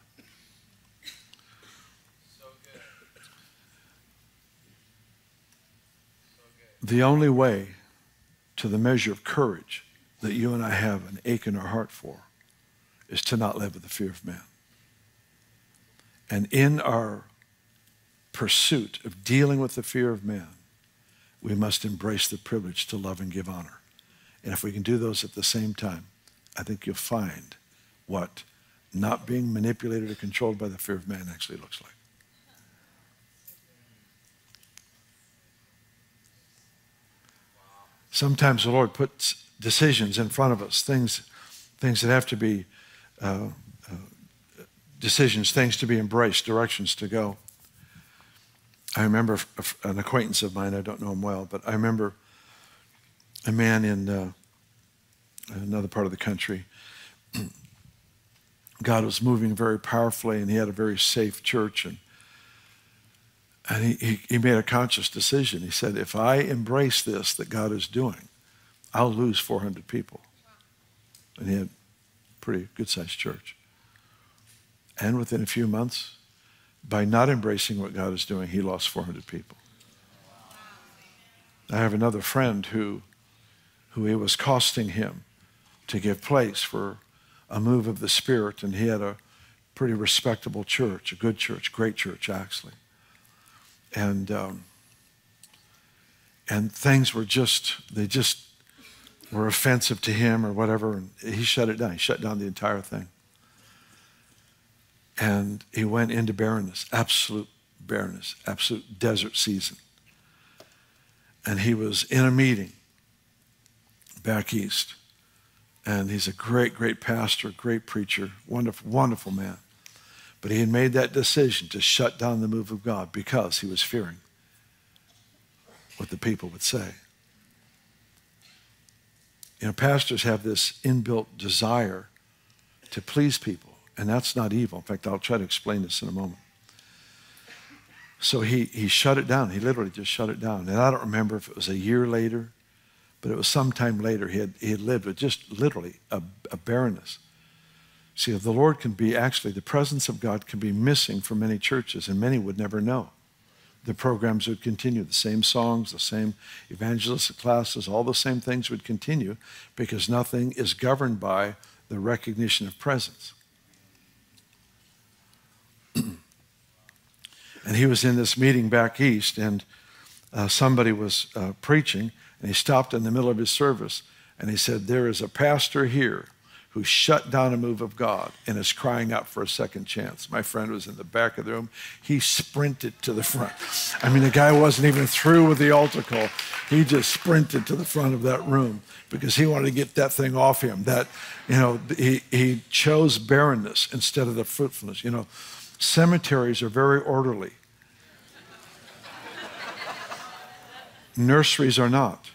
So good. So good. The only way to the measure of courage that you and I have an ache in our heart for is to not live with the fear of man. And in our pursuit of dealing with the fear of man, we must embrace the privilege to love and give honor. And if we can do those at the same time, I think you'll find what not being manipulated or controlled by the fear of man actually looks like. Sometimes the Lord puts decisions in front of us, things that have to be decisions, things to be embraced, directions to go. I remember an acquaintance of mine, I don't know him well, but I remember a man in another part of the country. God was moving very powerfully, and he had a very safe church, and he made a conscious decision. He said, if I embrace this that God is doing, I'll lose 400 people. And he had a pretty good-sized church. And within a few months, by not embracing what God is doing, he lost 400 people. I have another friend who it was costing him to give place for a move of the Spirit, and he had a pretty respectable church, a good church, great church, actually. And things were they just were offensive to him or whatever, and he shut it down. He shut down the entire thing. And he went into barrenness, absolute desert season. And he was in a meeting back east. And he's a great, great pastor, great preacher, wonderful, wonderful man. But he had made that decision to shut down the move of God because he was fearing what the people would say. You know, pastors have this inbuilt desire to please people, and that's not evil. In fact, I'll try to explain this in a moment. So he shut it down. He literally just shut it down. And I don't remember if it was a year later, but it was sometime later. He had lived with just literally a barrenness. See, the Lord can be actually, the presence of God can be missing from many churches, and many would never know. The programs would continue, the same songs, the same evangelistic classes, all the same things would continue because nothing is governed by the recognition of presence. And he was in this meeting back east, and somebody was preaching, and he stopped in the middle of his service, and he said, there is a pastor here who shut down a move of God and is crying out for a second chance. My friend was in the back of the room. He sprinted to the front. I mean, the guy wasn't even through with the altar call. He just sprinted to the front of that room because he wanted to get that thing off him. That, you know, he chose barrenness instead of the fruitfulness. You know, cemeteries are very orderly. Nurseries are not.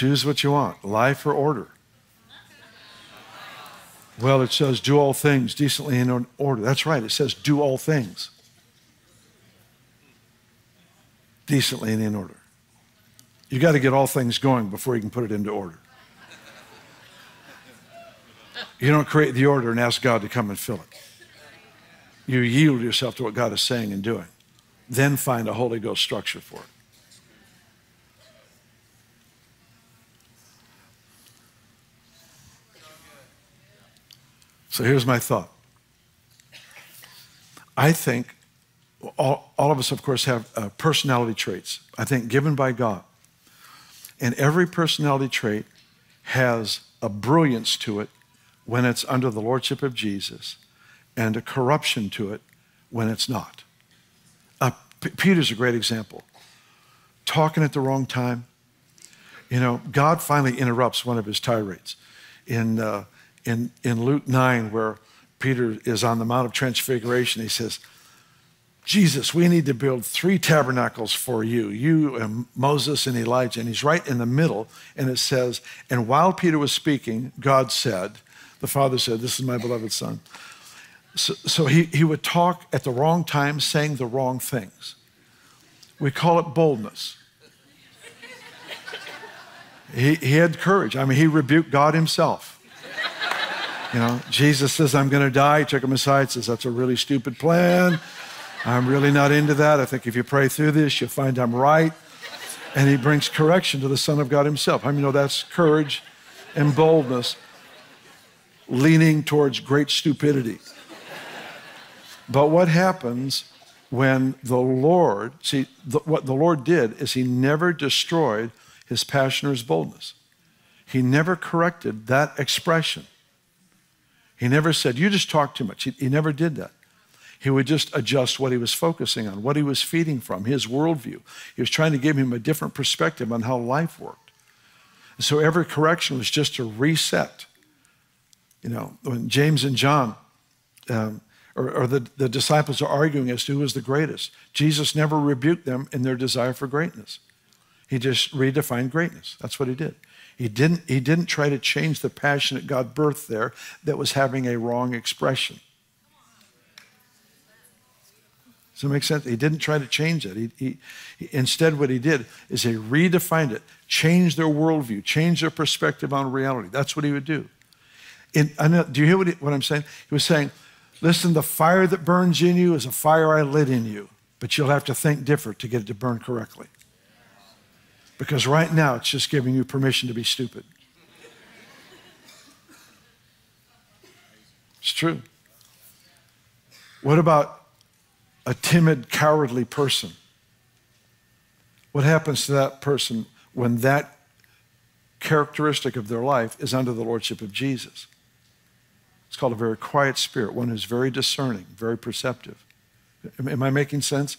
Choose what you want, life or order. Well, it says do all things decently and in order. That's right. It says do all things decently and in order. You got to get all things going before you can put it into order. You don't create the order and ask God to come and fill it. You yield yourself to what God is saying and doing. Then find a Holy Ghost structure for it. So here's my thought. I think all of us, of course, have personality traits, I think, given by God. And every personality trait has a brilliance to it when it's under the lordship of Jesus and a corruption to it when it's not. Peter's a great example. Talking at the wrong time. You know, God finally interrupts one of his tirades in Luke 9, where Peter is on the Mount of Transfiguration. He says, Jesus, we need to build 3 tabernacles for you and Moses and Elijah. And he's right in the middle. And it says, and while Peter was speaking, God said, the Father said, this is my beloved Son. So he would talk at the wrong time, saying the wrong things. We call it boldness. He had courage. I mean, he rebuked God himself. You know, Jesus says, I'm going to die. He took him aside, says, that's a really stupid plan. I'm really not into that. I think if you pray through this, you'll find I'm right. And he brings correction to the Son of God himself. I mean, you know, that's courage and boldness leaning towards great stupidity. But what happens when the Lord, what the Lord did is he never destroyed his passion or his boldness. He never corrected that expression. He never said, you just talk too much. He never did that. He would just adjust what he was focusing on, what he was feeding from, his worldview. He was trying to give him a different perspective on how life worked. And so every correction was just a reset. You know, when James and John, or the disciples are arguing as to who was the greatest, Jesus never rebuked them in their desire for greatness. He just redefined greatness. That's what he did. He didn't try to change the passion that God birthed there that was having a wrong expression. Does that make sense? He didn't try to change it. Instead, what he did is he redefined it, changed their worldview, changed their perspective on reality. That's what he would do. Do you hear what I'm saying? He was saying, listen, the fire that burns in you is a fire I lit in you, but you'll have to think different to get it to burn correctly. Because right now, it's just giving you permission to be stupid. It's true. What about a timid, cowardly person? What happens to that person when that characteristic of their life is under the lordship of Jesus? It's called a very quiet spirit, one who's very discerning, very perceptive. Am I making sense?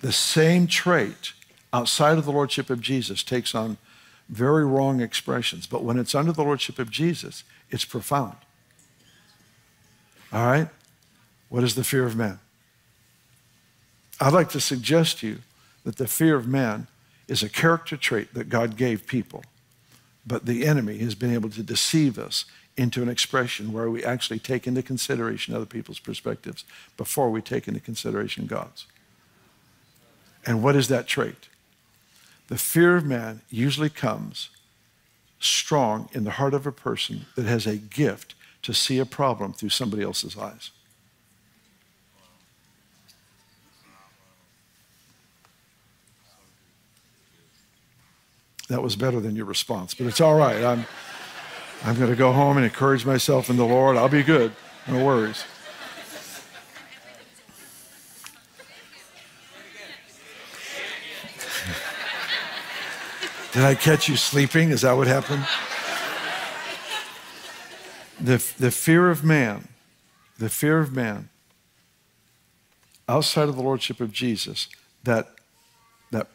The same trait outside of the lordship of Jesus takes on very wrong expressions. But when it's under the lordship of Jesus, it's profound. All right? What is the fear of man? I'd like to suggest to you that the fear of man is a character trait that God gave people. But the enemy has been able to deceive us into an expression where we actually take into consideration other people's perspectives before we take into consideration God's. And what is that trait? The fear of man usually comes strong in the heart of a person that has a gift to see a problem through somebody else's eyes. That was better than your response, but it's all right. I'm going to go home and encourage myself in the Lord. I'll be good. No worries. Did I catch you sleeping? Is that what happened? The fear of man, outside of the lordship of Jesus, that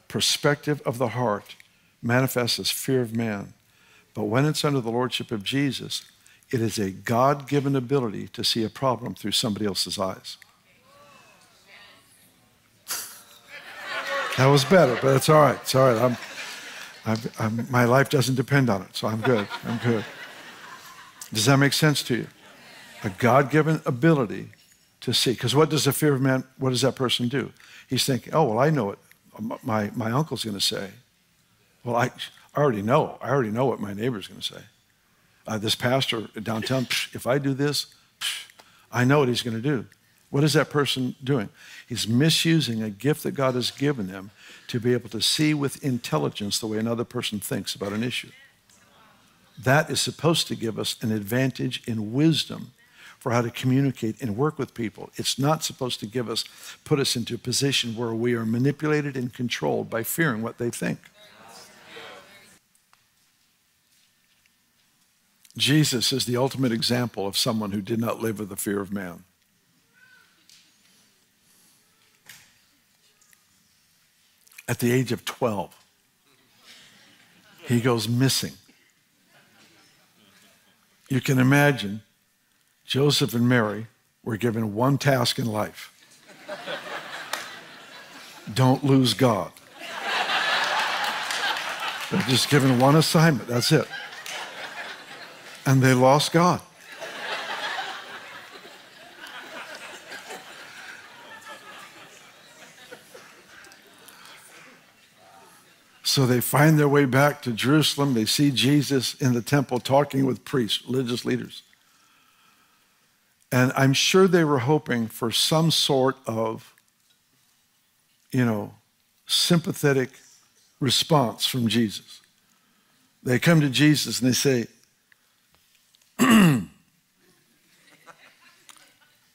perspective of the heart manifests as fear of man. But when it's under the lordship of Jesus, it is a God-given ability to see a problem through somebody else's eyes. That was better, but it's all right. It's all right. My life doesn't depend on it, so I'm good. I'm good. Does that make sense to you? A God-given ability to see. Because what does the fear of man, what does that person do? He's thinking, oh, well, I know it. My uncle's going to say. Well, I already know. I already know what my neighbor's going to say. This pastor downtown, if I do this, I know what he's going to do. What is that person doing? He's misusing a gift that God has given him to be able to see with intelligence the way another person thinks about an issue. That is supposed to give us an advantage in wisdom for how to communicate and work with people. It's not supposed to put us into a position where we are manipulated and controlled by fearing what they think. Jesus is the ultimate example of someone who did not live with the fear of man. At the age of 12, he goes missing. You can imagine Joseph and Mary were given one task in life. Don't lose God. They're just given one assignment, that's it. And they lost God. So they find their way back to Jerusalem. They see Jesus in the temple talking with priests, religious leaders. And I'm sure they were hoping for some sort of, sympathetic response from Jesus. They come to Jesus and they say,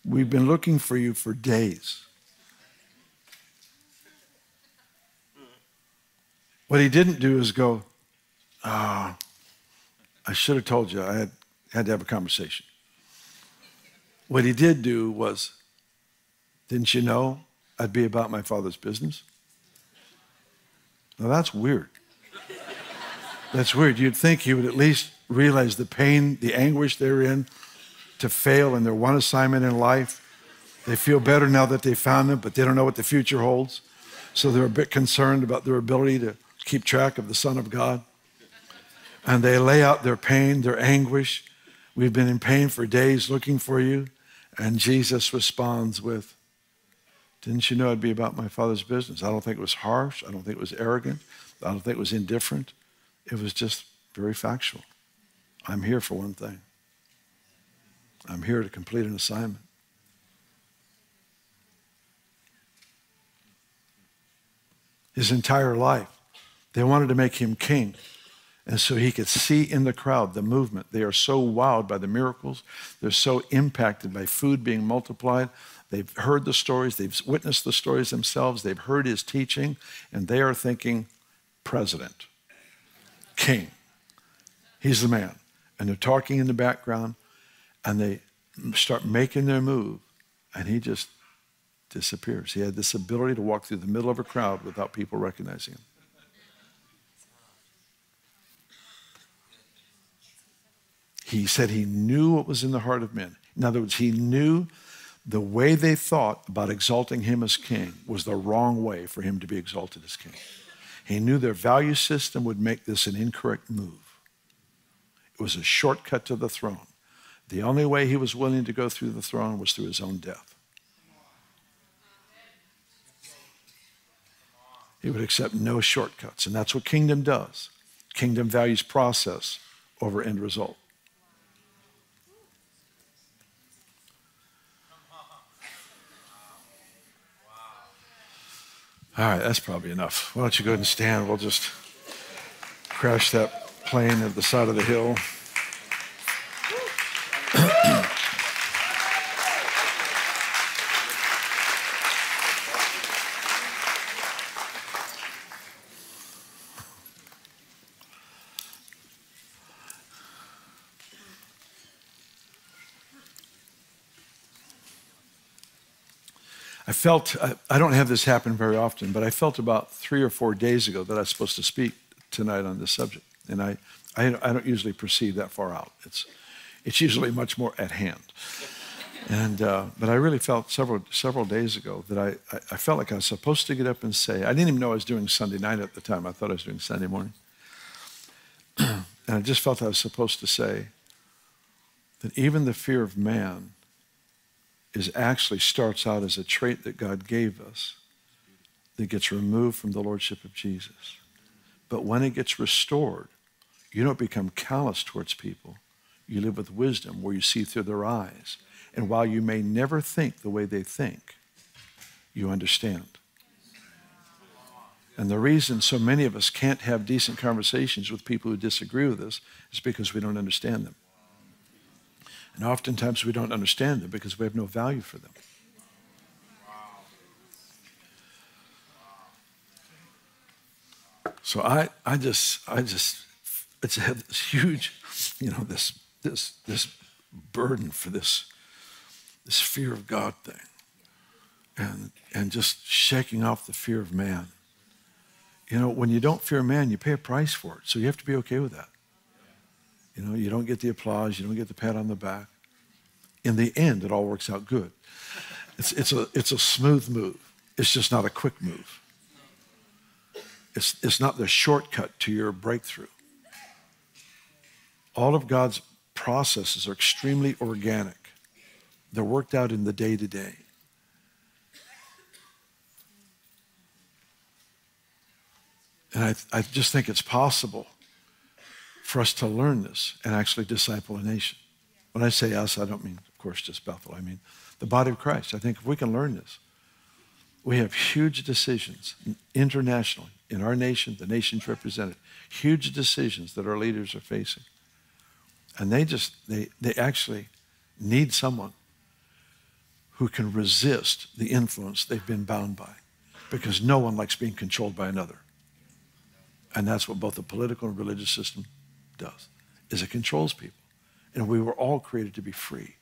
we've been looking for you for days. What he didn't do is go, I should have told you. I had to have a conversation. What he did do was, didn't you know I'd be about my Father's business? Now that's weird. That's weird. You'd think he would at least realize the pain, the anguish they're in to fail in their one assignment in life. They feel better now that they found him, but they don't know what the future holds. So they're a bit concerned about their ability to keep track of the Son of God. And they lay out their pain, their anguish. We've been in pain for days looking for you. And Jesus responds with, didn't you know it'd be about my Father's business? I don't think it was harsh. I don't think it was arrogant. I don't think it was indifferent. It was just very factual. I'm here for one thing. I'm here to complete an assignment. His entire life, they wanted to make him king. And so he could see in the crowd the movement. They are so wowed by the miracles. They're so impacted by food being multiplied. They've heard the stories. They've witnessed the stories themselves. They've heard his teaching. And they are thinking, president, king. He's the man. And they're talking in the background, and they start making their move, and he just disappears. He had this ability to walk through the middle of a crowd without people recognizing him. He said he knew what was in the heart of men. In other words, he knew the way they thought about exalting him as king was the wrong way for him to be exalted as king. He knew their value system would make this an incorrect move. It was a shortcut to the throne. The only way he was willing to go through the throne was through his own death. He would accept no shortcuts, and that's what kingdom does. Kingdom values process over end result. All right, that's probably enough. Why don't you go ahead and stand? We'll just crash that plane at the side of the hill. I don't have this happen very often, but I felt about 3 or 4 days ago that I was supposed to speak tonight on this subject. And I don't usually perceive that far out. It's usually much more at hand. And, but I really felt several days ago that I felt like I was supposed to get up and say, I didn't even know I was doing Sunday night at the time. I thought I was doing Sunday morning. And I just felt I was supposed to say that even the fear of man is actually starts out as a trait that God gave us that gets removed from the lordship of Jesus. But when it gets restored, you don't become callous towards people. You live with wisdom where you see through their eyes. And while you may never think the way they think, you understand. And the reason so many of us can't have decent conversations with people who disagree with us is because we don't understand them. And oftentimes we don't understand them because we have no value for them. So I just, it's had this huge, you know, this burden for this fear of God thing, and just shaking off the fear of man. You know, when you don't fear man, you pay a price for it. So you have to be okay with that. You know, you don't get the applause, you don't get the pat on the back. In the end, it all works out good. It's a smooth move. It's just not a quick move. It's not the shortcut to your breakthrough. All of God's processes are extremely organic. They're worked out in the day-to-day. And I just think it's possible for us to learn this and actually disciple a nation. When I say us, I don't mean, of course, just Bethel. I mean the body of Christ. I think if we can learn this, we have huge decisions internationally, in our nation, the nations represented, huge decisions that our leaders are facing. And they actually need someone who can resist the influence they've been bound by, because no one likes being controlled by another. And that's what both the political and religious system does, is it controls people. And we were all created to be free.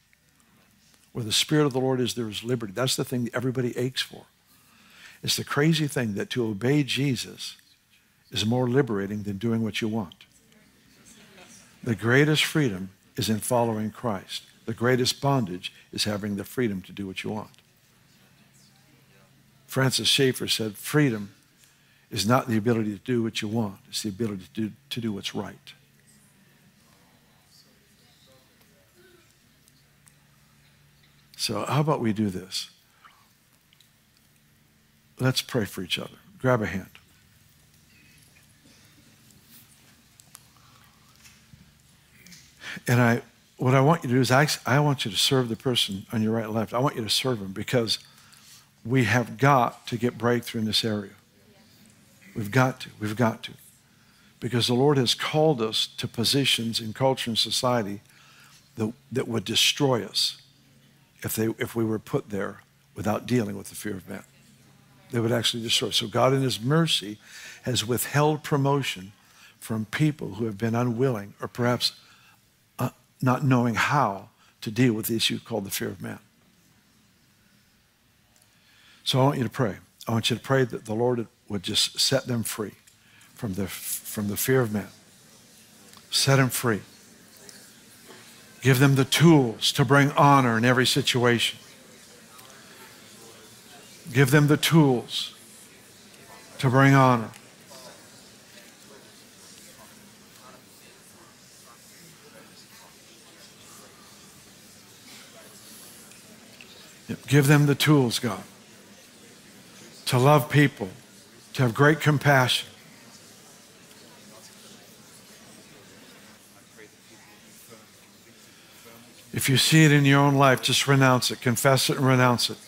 Where the Spirit of the Lord is, there is liberty. That's the thing that everybody aches for. It's the crazy thing that to obey Jesus is more liberating than doing what you want. The greatest freedom is in following Christ. The greatest bondage is having the freedom to do what you want. Francis Schaeffer said, freedom is not the ability to do what you want. It's the ability to do what's right. So how about we do this? Let's pray for each other. Grab a hand. And what I want you to do is I want you to serve the person on your right and left. I want you to serve them, because we have got to get breakthrough in this area. We've got to. Because the Lord has called us to positions in culture and society that would destroy us if we were put there without dealing with the fear of man. They would actually destroy us. So God in his mercy has withheld promotion from people who have been unwilling, or perhaps not knowing how to deal with the issue called the fear of man. So I want you to pray. I want you to pray that the Lord would just set them free from the fear of man. Set them free. Give them the tools to bring honor in every situation. Give them the tools to bring honor. Give them the tools, God, to love people, to have great compassion. If you see it in your own life, just renounce it. Confess it and renounce it.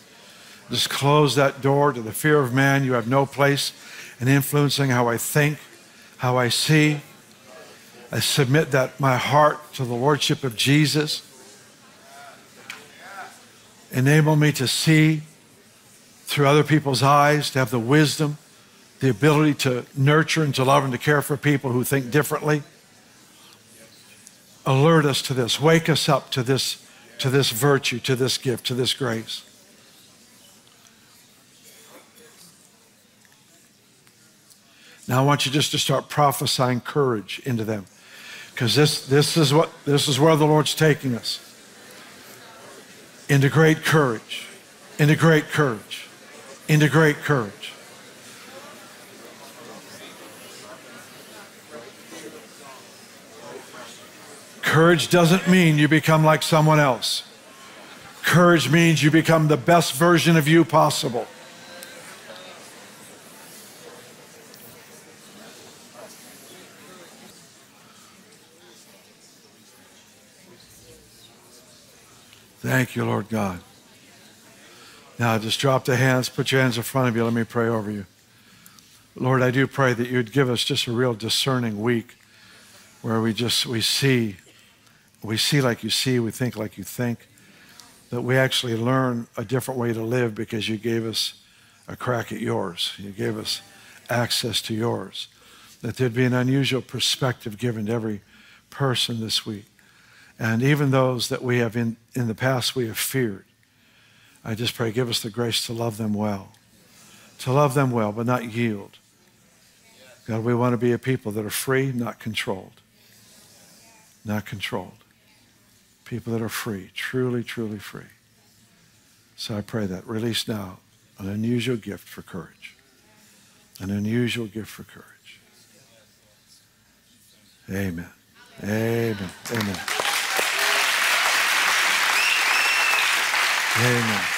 Just close that door to the fear of man. You have no place in influencing how I think, how I see. I submit that my heart to the lordship of Jesus. Enable me to see through other people's eyes, to have the wisdom, the ability to nurture and to love and to care for people who think differently. Alert us to this. Wake us up to this virtue, to this gift, to this grace. Now I want you just to start prophesying courage into them, because this is where the Lord's taking us. Into great courage, into great courage, into great courage. Courage doesn't mean you become like someone else. Courage means you become the best version of you possible. Thank you, Lord God. Now just drop the hands, put your hands in front of you. Let me pray over you. Lord, I do pray that you'd give us just a real discerning week where we see like you see, we think like you think, that we actually learn a different way to live because you gave us a crack at yours. You gave us access to yours. That there'd be an unusual perspective given to every person this week. And even those that we have in the past we have feared, I just pray, give us the grace to love them well. To love them well, but not yield. God, we want to be a people that are free, not controlled. Not controlled. People that are free, truly, truly free. So I pray that. Release now an unusual gift for courage. An unusual gift for courage. Amen. Amen. Amen. Amen.